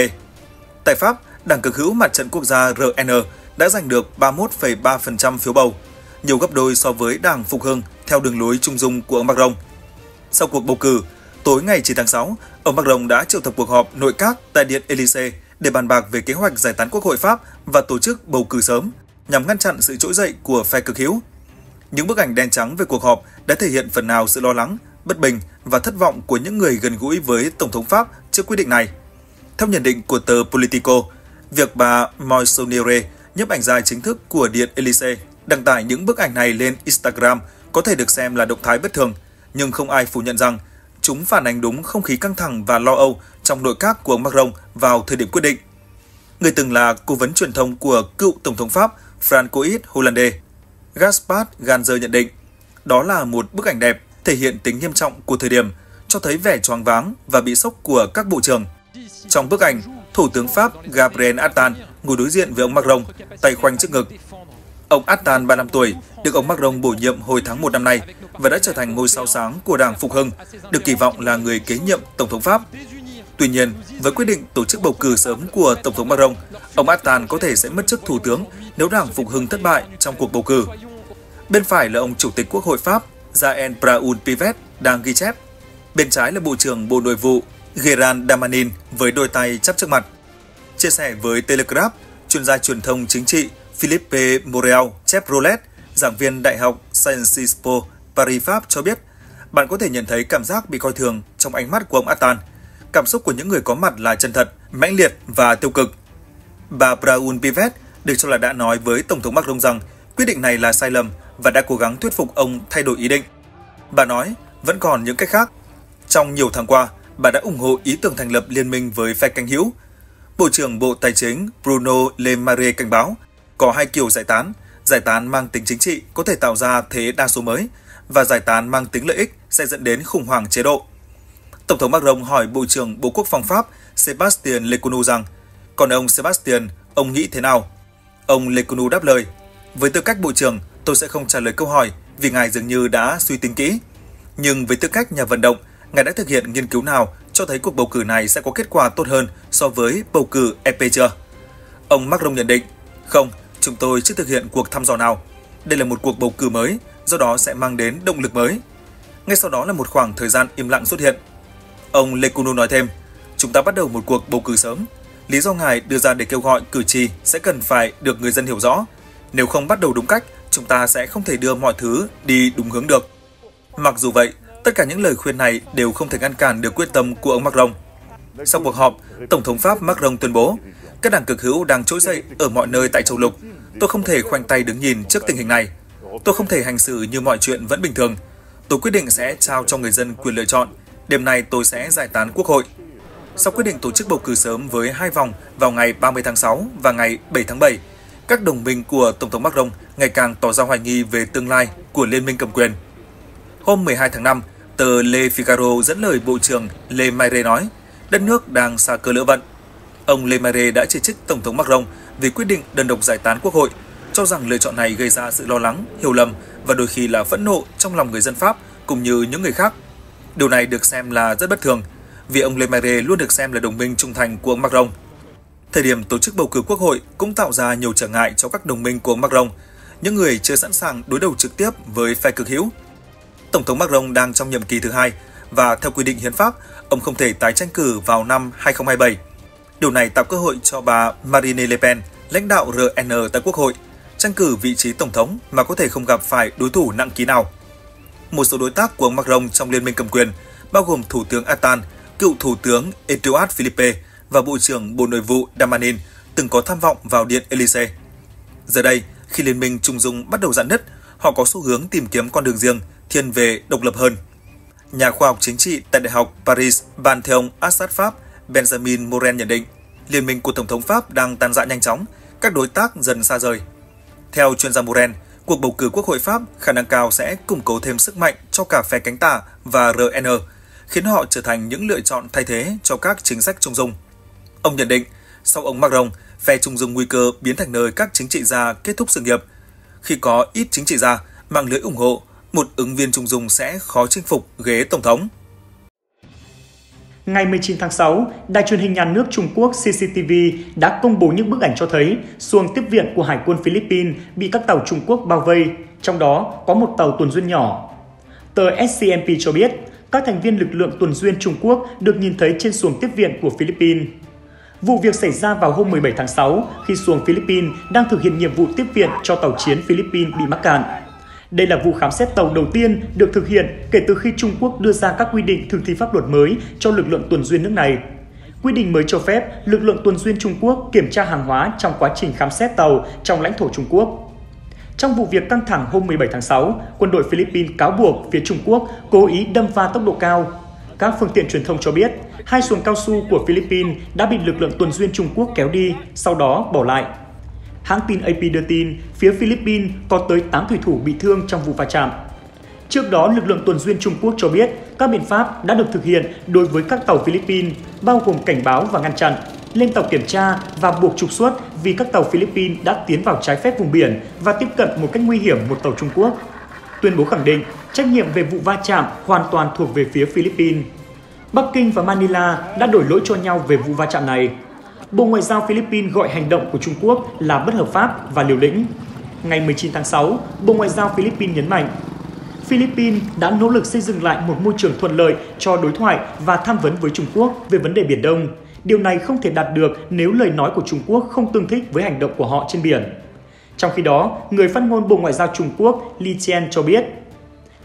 Tại Pháp, Đảng cực hữu Mặt trận Quốc gia R N đã giành được ba mươi mốt phẩy ba phần trăm phiếu bầu, nhiều gấp đôi so với Đảng Phục Hưng theo đường lối trung dung của ông Macron. Sau cuộc bầu cử, tối ngày chín tháng sáu, ông Macron đã triệu tập cuộc họp nội các tại Điện Elysee để bàn bạc về kế hoạch giải tán Quốc hội Pháp và tổ chức bầu cử sớm nhằm ngăn chặn sự trỗi dậy của phe cực hữu. Những bức ảnh đen trắng về cuộc họp đã thể hiện phần nào sự lo lắng, bất bình và thất vọng của những người gần gũi với Tổng thống Pháp trước quyết định này. Theo nhận định của tờ Politico, việc bà Moissonnière, nhiếp ảnh gia chính thức của Điện Elysee, đăng tải những bức ảnh này lên Instagram có thể được xem là động thái bất thường, nhưng không ai phủ nhận rằng chúng phản ánh đúng không khí căng thẳng và lo âu trong nội các của ông Macron vào thời điểm quyết định. Người từng là cố vấn truyền thông của cựu Tổng thống Pháp Francois Hollande, Gaspard Ganzer nhận định, đó là một bức ảnh đẹp thể hiện tính nghiêm trọng của thời điểm, cho thấy vẻ choáng váng và bị sốc của các bộ trưởng. Trong bức ảnh, Thủ tướng Pháp Gabriel Attal ngồi đối diện với ông Macron, tay khoanh trước ngực. Ông Attal, ba mươi lăm tuổi, được ông Macron bổ nhiệm hồi tháng một năm nay và đã trở thành ngôi sao sáng của Đảng Phục Hưng, được kỳ vọng là người kế nhiệm Tổng thống Pháp. Tuy nhiên, với quyết định tổ chức bầu cử sớm của Tổng thống Macron, ông Attal có thể sẽ mất chức Thủ tướng nếu Đảng Phục Hưng thất bại trong cuộc bầu cử. Bên phải là ông Chủ tịch Quốc hội Pháp Jean Braun-Pivet đang ghi chép. Bên trái là Bộ trưởng Bộ Nội vụ Gerald Damanin với đôi tay chắp trước mặt. Chia sẻ với Telegraph, chuyên gia truyền thông chính trị Philippe Morel Chevrolet, giảng viên Đại học Sciences Po Paris, Pháp cho biết, bạn có thể nhận thấy cảm giác bị coi thường trong ánh mắt của ông Attal. Cảm xúc của những người có mặt là chân thật, mãnh liệt và tiêu cực. Bà Braun-Pivet được cho là đã nói với Tổng thống Macron rằng quyết định này là sai lầm và đã cố gắng thuyết phục ông thay đổi ý định. Bà nói, vẫn còn những cách khác Trong nhiều tháng qua, bà đã ủng hộ ý tưởng thành lập liên minh với phe cánh hữu. Bộ trưởng Bộ Tài chính Bruno Le Maire cảnh báo có hai kiểu giải tán. Giải tán mang tính chính trị có thể tạo ra thế đa số mới và giải tán mang tính lợi ích sẽ dẫn đến khủng hoảng chế độ. Tổng thống Macron hỏi Bộ trưởng Bộ Quốc phòng Pháp Sébastien Lecornu rằng, còn ông Sébastien, ông nghĩ thế nào? Ông Lecornu đáp lời, với tư cách Bộ trưởng, tôi sẽ không trả lời câu hỏi vì ngài dường như đã suy tính kỹ. Nhưng với tư cách nhà vận động, ngài đã thực hiện nghiên cứu nào cho thấy cuộc bầu cử này sẽ có kết quả tốt hơn so với bầu cử E P chưa? Ông Macron nhận định, không, chúng tôi chưa thực hiện cuộc thăm dò nào. Đây là một cuộc bầu cử mới, do đó sẽ mang đến động lực mới. Ngay sau đó là một khoảng thời gian im lặng xuất hiện. Ông Lecornu nói thêm, chúng ta bắt đầu một cuộc bầu cử sớm. Lý do ngài đưa ra để kêu gọi cử tri sẽ cần phải được người dân hiểu rõ. Nếu không bắt đầu đúng cách, chúng ta sẽ không thể đưa mọi thứ đi đúng hướng được. Mặc dù vậy, tất cả những lời khuyên này đều không thể ngăn cản được quyết tâm của ông Macron. Sau cuộc họp, Tổng thống Pháp Macron tuyên bố, các đảng cực hữu đang trỗi dậy ở mọi nơi tại châu lục. Tôi không thể khoanh tay đứng nhìn trước tình hình này. Tôi không thể hành xử như mọi chuyện vẫn bình thường. Tôi quyết định sẽ trao cho người dân quyền lựa chọn. Đêm nay tôi sẽ giải tán quốc hội. Sau quyết định tổ chức bầu cử sớm với hai vòng vào ngày ba mươi tháng sáu và ngày bảy tháng bảy, các đồng minh của Tổng thống Macron ngày càng tỏ ra hoài nghi về tương lai của liên minh cầm quyền. Hôm mười hai tháng năm, tờ Le Figaro dẫn lời Bộ trưởng Le Maire nói, đất nước đang xa cơ lỡ vận. Ông Le Maire đã chỉ trích Tổng thống Macron vì quyết định đơn độc giải tán quốc hội, cho rằng lựa chọn này gây ra sự lo lắng, hiểu lầm và đôi khi là phẫn nộ trong lòng người dân Pháp cũng như những người khác. Điều này được xem là rất bất thường, vì ông Le Maire luôn được xem là đồng minh trung thành của ông Macron. Thời điểm tổ chức bầu cử quốc hội cũng tạo ra nhiều trở ngại cho các đồng minh của ông Macron, những người chưa sẵn sàng đối đầu trực tiếp với phe cực hữu. Tổng thống Macron đang trong nhiệm kỳ thứ hai và theo quy định hiến pháp, ông không thể tái tranh cử vào năm hai không hai bảy. Điều này tạo cơ hội cho bà Marine Le Pen, lãnh đạo R N tại quốc hội, tranh cử vị trí tổng thống mà có thể không gặp phải đối thủ nặng ký nào. Một số đối tác của ông Macron trong liên minh cầm quyền, bao gồm Thủ tướng Attal, cựu Thủ tướng Edouard Philippe và Bộ trưởng Bộ Nội vụ Damanin từng có tham vọng vào Điện Élysée. Giờ đây, khi liên minh trung dung bắt đầu rạn nứt, họ có xu hướng tìm kiếm con đường riêng, thiên về độc lập hơn. Nhà khoa học chính trị tại Đại học Paris Panthéon Assad Pháp Benjamin Morel nhận định, liên minh của Tổng thống Pháp đang tan rã nhanh chóng, các đối tác dần xa rời. Theo chuyên gia Morel, cuộc bầu cử Quốc hội Pháp khả năng cao sẽ củng cố thêm sức mạnh cho cả phe cánh tả và R N, khiến họ trở thành những lựa chọn thay thế cho các chính sách trung dung. Ông nhận định, sau ông Macron, phe trung dung nguy cơ biến thành nơi các chính trị gia kết thúc sự nghiệp. Khi có ít chính trị gia, mạng lưới ủng hộ, một ứng viên trung dung sẽ khó chinh phục ghế tổng thống. Ngày mười chín tháng sáu, Đài truyền hình nhà nước Trung Quốc C C T V đã công bố những bức ảnh cho thấy xuồng tiếp viện của Hải quân Philippines bị các tàu Trung Quốc bao vây, trong đó có một tàu tuần duyên nhỏ. Tờ S C M P cho biết, các thành viên lực lượng tuần duyên Trung Quốc được nhìn thấy trên xuồng tiếp viện của Philippines. Vụ việc xảy ra vào hôm mười bảy tháng sáu khi xuồng Philippines đang thực hiện nhiệm vụ tiếp viện cho tàu chiến Philippines bị mắc cạn. Đây là vụ khám xét tàu đầu tiên được thực hiện kể từ khi Trung Quốc đưa ra các quy định thực thi pháp luật mới cho lực lượng tuần duyên nước này. Quy định mới cho phép lực lượng tuần duyên Trung Quốc kiểm tra hàng hóa trong quá trình khám xét tàu trong lãnh thổ Trung Quốc. Trong vụ việc căng thẳng hôm mười bảy tháng sáu, quân đội Philippines cáo buộc phía Trung Quốc cố ý đâm va tốc độ cao. Các phương tiện truyền thông cho biết, hai xuồng cao su của Philippines đã bị lực lượng tuần duyên Trung Quốc kéo đi, sau đó bỏ lại. Hãng tin A P đưa tin, phía Philippines có tới tám thủy thủ bị thương trong vụ va chạm. Trước đó, lực lượng tuần duyên Trung Quốc cho biết các biện pháp đã được thực hiện đối với các tàu Philippines, bao gồm cảnh báo và ngăn chặn, lên tàu kiểm tra và buộc trục xuất vì các tàu Philippines đã tiến vào trái phép vùng biển và tiếp cận một cách nguy hiểm một tàu Trung Quốc. Tuyên bố khẳng định, trách nhiệm về vụ va chạm hoàn toàn thuộc về phía Philippines. Bắc Kinh và Manila đã đổ lỗi cho nhau về vụ va chạm này. Bộ Ngoại giao Philippines gọi hành động của Trung Quốc là bất hợp pháp và liều lĩnh. Ngày mười chín tháng sáu, Bộ Ngoại giao Philippines nhấn mạnh, Philippines đã nỗ lực xây dựng lại một môi trường thuận lợi cho đối thoại và tham vấn với Trung Quốc về vấn đề Biển Đông. Điều này không thể đạt được nếu lời nói của Trung Quốc không tương thích với hành động của họ trên biển. Trong khi đó, người phát ngôn Bộ Ngoại giao Trung Quốc Li Chen cho biết,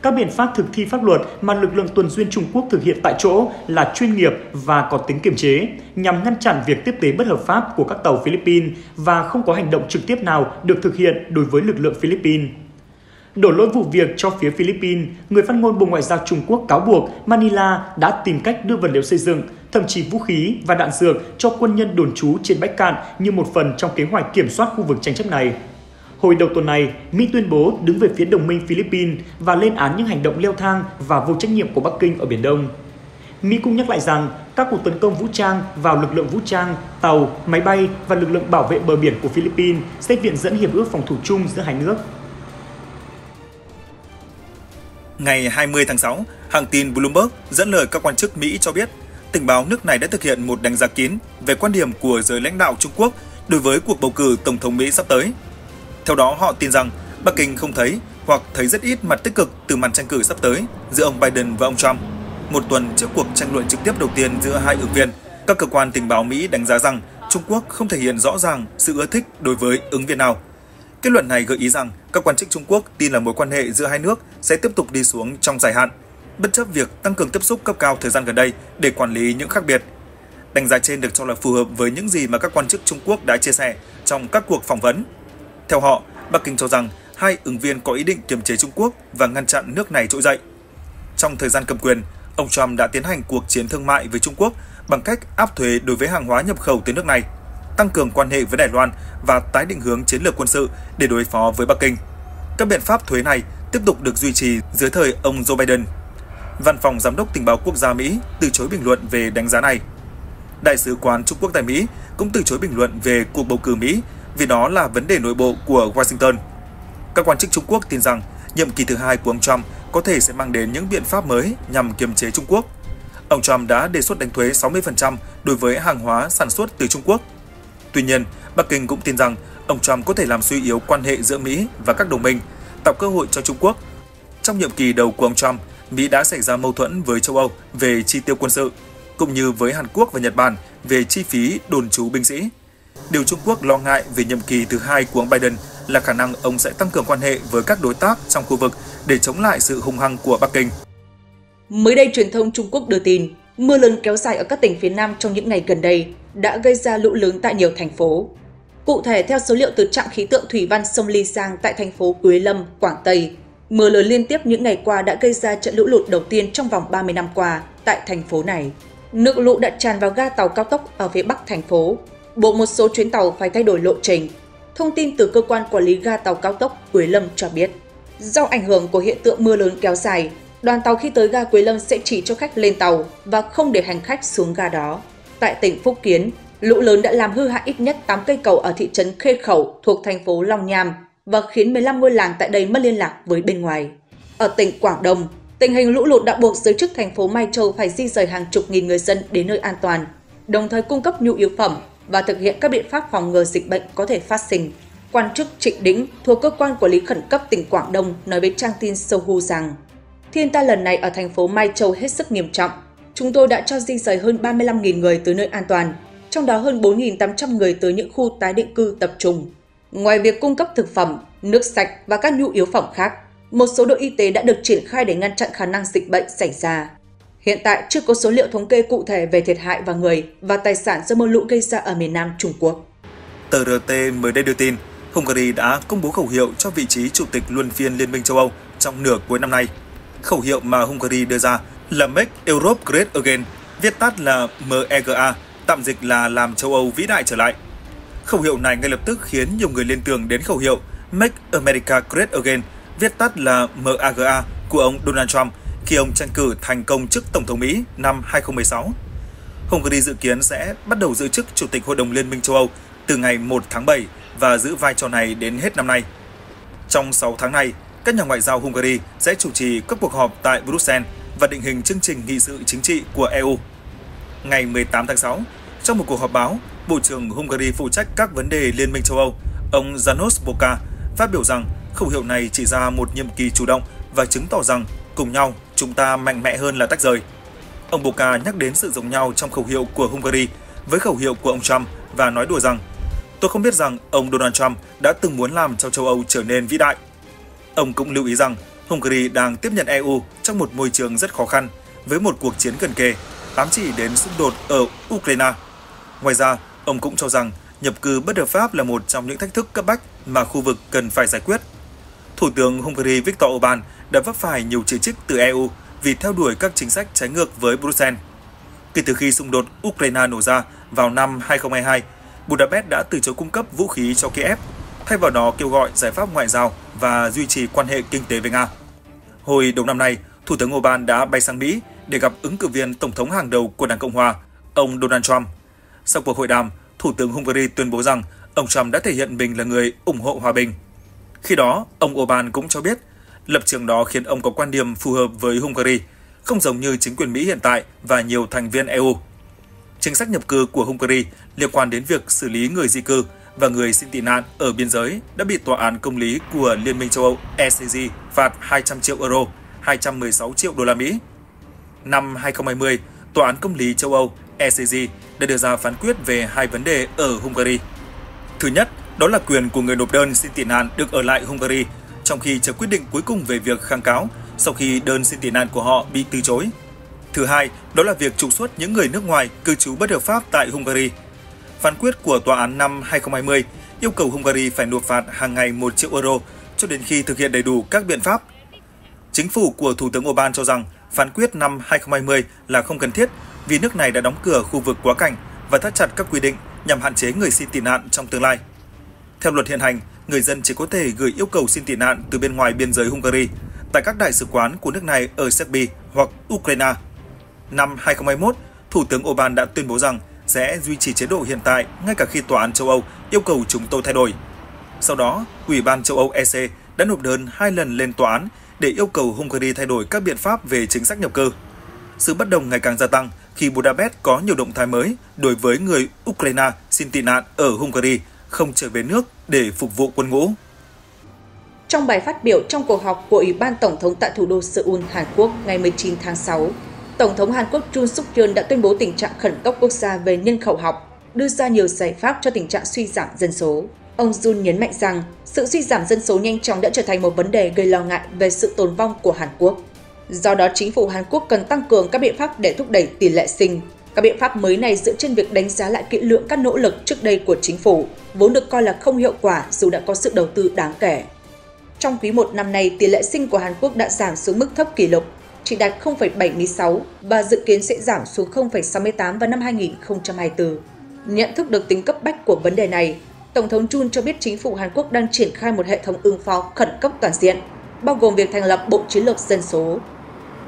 các biện pháp thực thi pháp luật mà lực lượng tuần duyên Trung Quốc thực hiện tại chỗ là chuyên nghiệp và có tính kiềm chế, nhằm ngăn chặn việc tiếp tế bất hợp pháp của các tàu Philippines và không có hành động trực tiếp nào được thực hiện đối với lực lượng Philippines. Đổ lỗi vụ việc cho phía Philippines, người phát ngôn Bộ Ngoại giao Trung Quốc cáo buộc Manila đã tìm cách đưa vật liệu xây dựng, thậm chí vũ khí và đạn dược cho quân nhân đồn trú trên Bách Cạn như một phần trong kế hoạch kiểm soát khu vực tranh chấp này. Hồi đầu tuần này, Mỹ tuyên bố đứng về phía đồng minh Philippines và lên án những hành động leo thang và vô trách nhiệm của Bắc Kinh ở Biển Đông. Mỹ cũng nhắc lại rằng các cuộc tấn công vũ trang vào lực lượng vũ trang, tàu, máy bay và lực lượng bảo vệ bờ biển của Philippines sẽ viện dẫn hiệp ước phòng thủ chung giữa hai nước. Ngày hai mươi tháng sáu, hãng tin Bloomberg dẫn lời các quan chức Mỹ cho biết tình báo nước này đã thực hiện một đánh giá kín về quan điểm của giới lãnh đạo Trung Quốc đối với cuộc bầu cử Tổng thống Mỹ sắp tới. Theo đó, họ tin rằng Bắc Kinh không thấy hoặc thấy rất ít mặt tích cực từ màn tranh cử sắp tới giữa ông Biden và ông Trump. Một tuần trước cuộc tranh luận trực tiếp đầu tiên giữa hai ứng viên, các cơ quan tình báo Mỹ đánh giá rằng Trung Quốc không thể hiện rõ ràng sự ưa thích đối với ứng viên nào. Kết luận này gợi ý rằng các quan chức Trung Quốc tin là mối quan hệ giữa hai nước sẽ tiếp tục đi xuống trong dài hạn, bất chấp việc tăng cường tiếp xúc cấp cao thời gian gần đây để quản lý những khác biệt. Đánh giá trên được cho là phù hợp với những gì mà các quan chức Trung Quốc đã chia sẻ trong các cuộc phỏng vấn. Theo họ, Bắc Kinh cho rằng hai ứng viên có ý định kiềm chế Trung Quốc và ngăn chặn nước này trỗi dậy. Trong thời gian cầm quyền, ông Trump đã tiến hành cuộc chiến thương mại với Trung Quốc bằng cách áp thuế đối với hàng hóa nhập khẩu từ nước này, tăng cường quan hệ với Đài Loan và tái định hướng chiến lược quân sự để đối phó với Bắc Kinh. Các biện pháp thuế này tiếp tục được duy trì dưới thời ông Joe Biden. Văn phòng Giám đốc Tình báo Quốc gia Mỹ từ chối bình luận về đánh giá này. Đại sứ quán Trung Quốc tại Mỹ cũng từ chối bình luận về cuộc bầu cử Mỹ vì đó là vấn đề nội bộ của Washington. Các quan chức Trung Quốc tin rằng nhiệm kỳ thứ hai của ông Trump có thể sẽ mang đến những biện pháp mới nhằm kiềm chế Trung Quốc. Ông Trump đã đề xuất đánh thuế sáu mươi phần trăm đối với hàng hóa sản xuất từ Trung Quốc. Tuy nhiên, Bắc Kinh cũng tin rằng ông Trump có thể làm suy yếu quan hệ giữa Mỹ và các đồng minh, tạo cơ hội cho Trung Quốc. Trong nhiệm kỳ đầu của ông Trump, Mỹ đã xảy ra mâu thuẫn với châu Âu về chi tiêu quân sự, cũng như với Hàn Quốc và Nhật Bản về chi phí đồn trú binh sĩ. Điều Trung Quốc lo ngại về nhiệm kỳ thứ hai của ông Biden là khả năng ông sẽ tăng cường quan hệ với các đối tác trong khu vực để chống lại sự hung hăng của Bắc Kinh. Mới đây, truyền thông Trung Quốc đưa tin, mưa lớn kéo dài ở các tỉnh phía Nam trong những ngày gần đây đã gây ra lũ lớn tại nhiều thành phố. Cụ thể, theo số liệu từ trạm khí tượng thủy văn sông Ly Giang tại thành phố Quế Lâm, Quảng Tây, mưa lớn liên tiếp những ngày qua đã gây ra trận lũ lụt đầu tiên trong vòng ba mươi năm qua tại thành phố này. Nước lũ đã tràn vào ga tàu cao tốc ở phía bắc thành phố, buộc một số chuyến tàu phải thay đổi lộ trình. Thông tin từ cơ quan quản lý ga tàu cao tốc Quế Lâm cho biết, do ảnh hưởng của hiện tượng mưa lớn kéo dài, đoàn tàu khi tới ga Quế Lâm sẽ chỉ cho khách lên tàu và không để hành khách xuống ga đó. Tại tỉnh Phúc Kiến, lũ lớn đã làm hư hại ít nhất tám cây cầu ở thị trấn Khê Khẩu thuộc thành phố Long Nham và khiến mười lăm ngôi làng tại đây mất liên lạc với bên ngoài. Ở tỉnh Quảng Đông, tình hình lũ lụt đã buộc giới chức thành phố Mai Châu phải di rời hàng chục nghìn người dân đến nơi an toàn, đồng thời cung cấp nhu yếu phẩm và thực hiện các biện pháp phòng ngừa dịch bệnh có thể phát sinh. Quan chức Trịnh Đĩnh thuộc cơ quan quản lý khẩn cấp tỉnh Quảng Đông nói với trang tin Sohu rằng thiên tai lần này ở thành phố Mai Châu hết sức nghiêm trọng. Chúng tôi đã cho di rời hơn ba mươi lăm nghìn người tới nơi an toàn, trong đó hơn bốn nghìn tám trăm người tới những khu tái định cư tập trung. Ngoài việc cung cấp thực phẩm, nước sạch và các nhu yếu phẩm khác, một số đội y tế đã được triển khai để ngăn chặn khả năng dịch bệnh xảy ra. Hiện tại chưa có số liệu thống kê cụ thể về thiệt hại và người và tài sản do mưa lũ gây ra ở miền Nam Trung Quốc. Tờ rờ tê mới đây đưa tin, Hungary đã công bố khẩu hiệu cho vị trí chủ tịch luân phiên Liên minh châu Âu trong nửa cuối năm nay. Khẩu hiệu mà Hungary đưa ra là Make Europe Great Again, viết tắt là em e giê a, tạm dịch là làm châu Âu vĩ đại trở lại. Khẩu hiệu này ngay lập tức khiến nhiều người liên tưởng đến khẩu hiệu Make America Great Again, viết tắt là em a giê a của ông Donald Trump khi ông tranh cử thành công chức Tổng thống Mỹ năm hai không một sáu. Hungary dự kiến sẽ bắt đầu giữ chức Chủ tịch Hội đồng Liên minh châu Âu từ ngày một tháng bảy và giữ vai trò này đến hết năm nay. Trong sáu tháng này, các nhà ngoại giao Hungary sẽ chủ trì các cuộc họp tại Bruxelles và định hình chương trình nghị sự chính trị của e u. Ngày mười tám tháng sáu, trong một cuộc họp báo, Bộ trưởng Hungary phụ trách các vấn đề Liên minh châu Âu, ông János Bóka, phát biểu rằng khẩu hiệu này chỉ ra một nhiệm kỳ chủ động và chứng tỏ rằng cùng nhau chúng ta mạnh mẽ hơn là tách rời. Ông Bóka nhắc đến sự giống nhau trong khẩu hiệu của Hungary với khẩu hiệu của ông Trump và nói đùa rằng tôi không biết rằng ông Donald Trump đã từng muốn làm cho châu Âu trở nên vĩ đại. Ông cũng lưu ý rằng Hungary đang tiếp nhận e u trong một môi trường rất khó khăn với một cuộc chiến gần kề, ám chỉ đến xung đột ở Ukraine. Ngoài ra, ông cũng cho rằng nhập cư bất hợp pháp là một trong những thách thức cấp bách mà khu vực cần phải giải quyết. Thủ tướng Hungary Viktor Orbán đã vấp phải nhiều chỉ trích từ e u vì theo đuổi các chính sách trái ngược với Bruxelles. Kể từ khi xung đột Ukraine nổ ra vào năm hai không hai hai, Budapest đã từ chối cung cấp vũ khí cho Kiev, thay vào đó kêu gọi giải pháp ngoại giao và duy trì quan hệ kinh tế với Nga. Hồi đầu năm nay, Thủ tướng Orbán đã bay sang Mỹ để gặp ứng cử viên Tổng thống hàng đầu của Đảng Cộng Hòa, ông Donald Trump. Sau cuộc hội đàm, Thủ tướng Hungary tuyên bố rằng ông Trump đã thể hiện mình là người ủng hộ hòa bình. Khi đó, ông Orbán cũng cho biết lập trường đó khiến ông có quan điểm phù hợp với Hungary, không giống như chính quyền Mỹ hiện tại và nhiều thành viên e u. Chính sách nhập cư của Hungary liên quan đến việc xử lý người di cư và người xin tị nạn ở biên giới đã bị Tòa án Công lý của Liên minh châu Âu E C J phạt hai trăm triệu euro, hai trăm mười sáu triệu đô la Mỹ. Năm hai không hai không, Tòa án Công lý châu Âu E C J đã đưa ra phán quyết về hai vấn đề ở Hungary. Thứ nhất, đó là quyền của người nộp đơn xin tị nạn được ở lại Hungary, trong khi chờ quyết định cuối cùng về việc kháng cáo sau khi đơn xin tị nạn của họ bị từ chối. Thứ hai, đó là việc trục xuất những người nước ngoài cư trú bất hợp pháp tại Hungary. Phán quyết của tòa án năm hai không hai không yêu cầu Hungary phải nộp phạt hàng ngày một triệu euro cho đến khi thực hiện đầy đủ các biện pháp. Chính phủ của Thủ tướng Orbán cho rằng phán quyết năm hai không hai không là không cần thiết vì nước này đã đóng cửa khu vực quá cảnh và thắt chặt các quy định nhằm hạn chế người xin tị nạn trong tương lai. Theo luật hiện hành, người dân chỉ có thể gửi yêu cầu xin tị nạn từ bên ngoài biên giới Hungary tại các đại sứ quán của nước này ở Serbia hoặc Ukraine. Năm hai không hai mốt, Thủ tướng Orbán đã tuyên bố rằng sẽ duy trì chế độ hiện tại ngay cả khi Tòa án châu Âu yêu cầu chúng tôi thay đổi. Sau đó, Ủy ban châu Âu E C đã nộp đơn hai lần lên tòa án để yêu cầu Hungary thay đổi các biện pháp về chính sách nhập cư. Sự bất đồng ngày càng gia tăng khi Budapest có nhiều động thái mới đối với người Ukraine xin tị nạn ở Hungary không trở về nước để phục vụ quân ngũ. Trong bài phát biểu trong cuộc họp của Ủy ban Tổng thống tại thủ đô Seoul, Hàn Quốc ngày mười chín tháng sáu, Tổng thống Hàn Quốc Yoon Suk Yeol đã tuyên bố tình trạng khẩn cấp quốc gia về nhân khẩu học, đưa ra nhiều giải pháp cho tình trạng suy giảm dân số. Ông Yoon nhấn mạnh rằng sự suy giảm dân số nhanh chóng đã trở thành một vấn đề gây lo ngại về sự tồn vong của Hàn Quốc. Do đó, chính phủ Hàn Quốc cần tăng cường các biện pháp để thúc đẩy tỷ lệ sinh. Các biện pháp mới này dựa trên việc đánh giá lại kỹ lưỡng các nỗ lực trước đây của chính phủ, vốn được coi là không hiệu quả dù đã có sự đầu tư đáng kể. Trong quý một năm nay, tỷ lệ sinh của Hàn Quốc đã giảm xuống mức thấp kỷ lục, chỉ đạt không phẩy bảy mươi sáu và dự kiến sẽ giảm xuống không phẩy sáu mươi tám vào năm hai nghìn không trăm hai mươi tư. Nhận thức được tính cấp bách của vấn đề này, Tổng thống Yoon cho biết chính phủ Hàn Quốc đang triển khai một hệ thống ứng phó khẩn cấp toàn diện, bao gồm việc thành lập Bộ Chiến lược Dân số.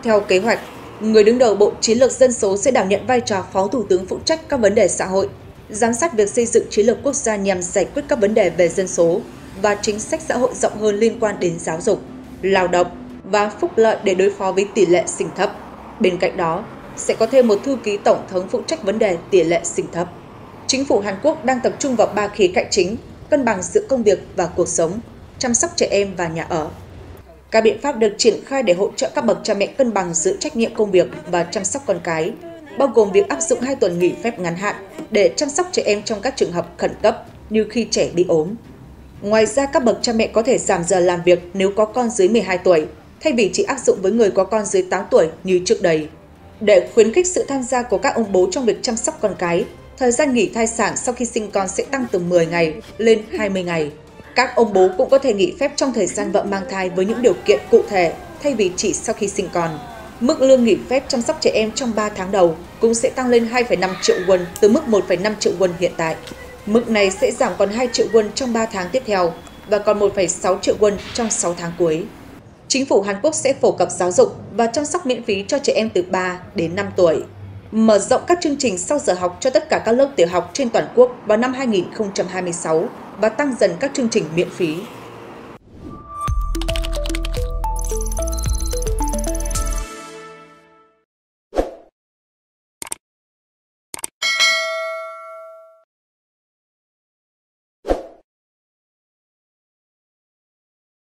Theo kế hoạch, người đứng đầu Bộ Chiến lược Dân số sẽ đảm nhận vai trò Phó Thủ tướng phụ trách các vấn đề xã hội, giám sát việc xây dựng chiến lược quốc gia nhằm giải quyết các vấn đề về dân số và chính sách xã hội rộng hơn liên quan đến giáo dục, lao động và phúc lợi để đối phó với tỷ lệ sinh thấp. Bên cạnh đó, sẽ có thêm một thư ký Tổng thống phụ trách vấn đề tỷ lệ sinh thấp. Chính phủ Hàn Quốc đang tập trung vào ba khía cạnh chính, cân bằng giữa công việc và cuộc sống, chăm sóc trẻ em và nhà ở. Các biện pháp được triển khai để hỗ trợ các bậc cha mẹ cân bằng giữa trách nhiệm công việc và chăm sóc con cái, bao gồm việc áp dụng hai tuần nghỉ phép ngắn hạn để chăm sóc trẻ em trong các trường hợp khẩn cấp như khi trẻ bị ốm. Ngoài ra, các bậc cha mẹ có thể giảm giờ làm việc nếu có con dưới mười hai tuổi, thay vì chỉ áp dụng với người có con dưới tám tuổi như trước đây. Để khuyến khích sự tham gia của các ông bố trong việc chăm sóc con cái, thời gian nghỉ thai sản sau khi sinh con sẽ tăng từ mười ngày lên hai mươi ngày. Các ông bố cũng có thể nghỉ phép trong thời gian vợ mang thai với những điều kiện cụ thể, thay vì chỉ sau khi sinh con. Mức lương nghỉ phép chăm sóc trẻ em trong ba tháng đầu cũng sẽ tăng lên hai phẩy năm triệu won từ mức một phẩy năm triệu won hiện tại. Mức này sẽ giảm còn hai triệu won trong ba tháng tiếp theo và còn một phẩy sáu triệu won trong sáu tháng cuối. Chính phủ Hàn Quốc sẽ phổ cập giáo dục và chăm sóc miễn phí cho trẻ em từ ba đến năm tuổi. Mở rộng các chương trình sau giờ học cho tất cả các lớp tiểu học trên toàn quốc vào năm hai nghìn không trăm hai mươi sáu và tăng dần các chương trình miễn phí.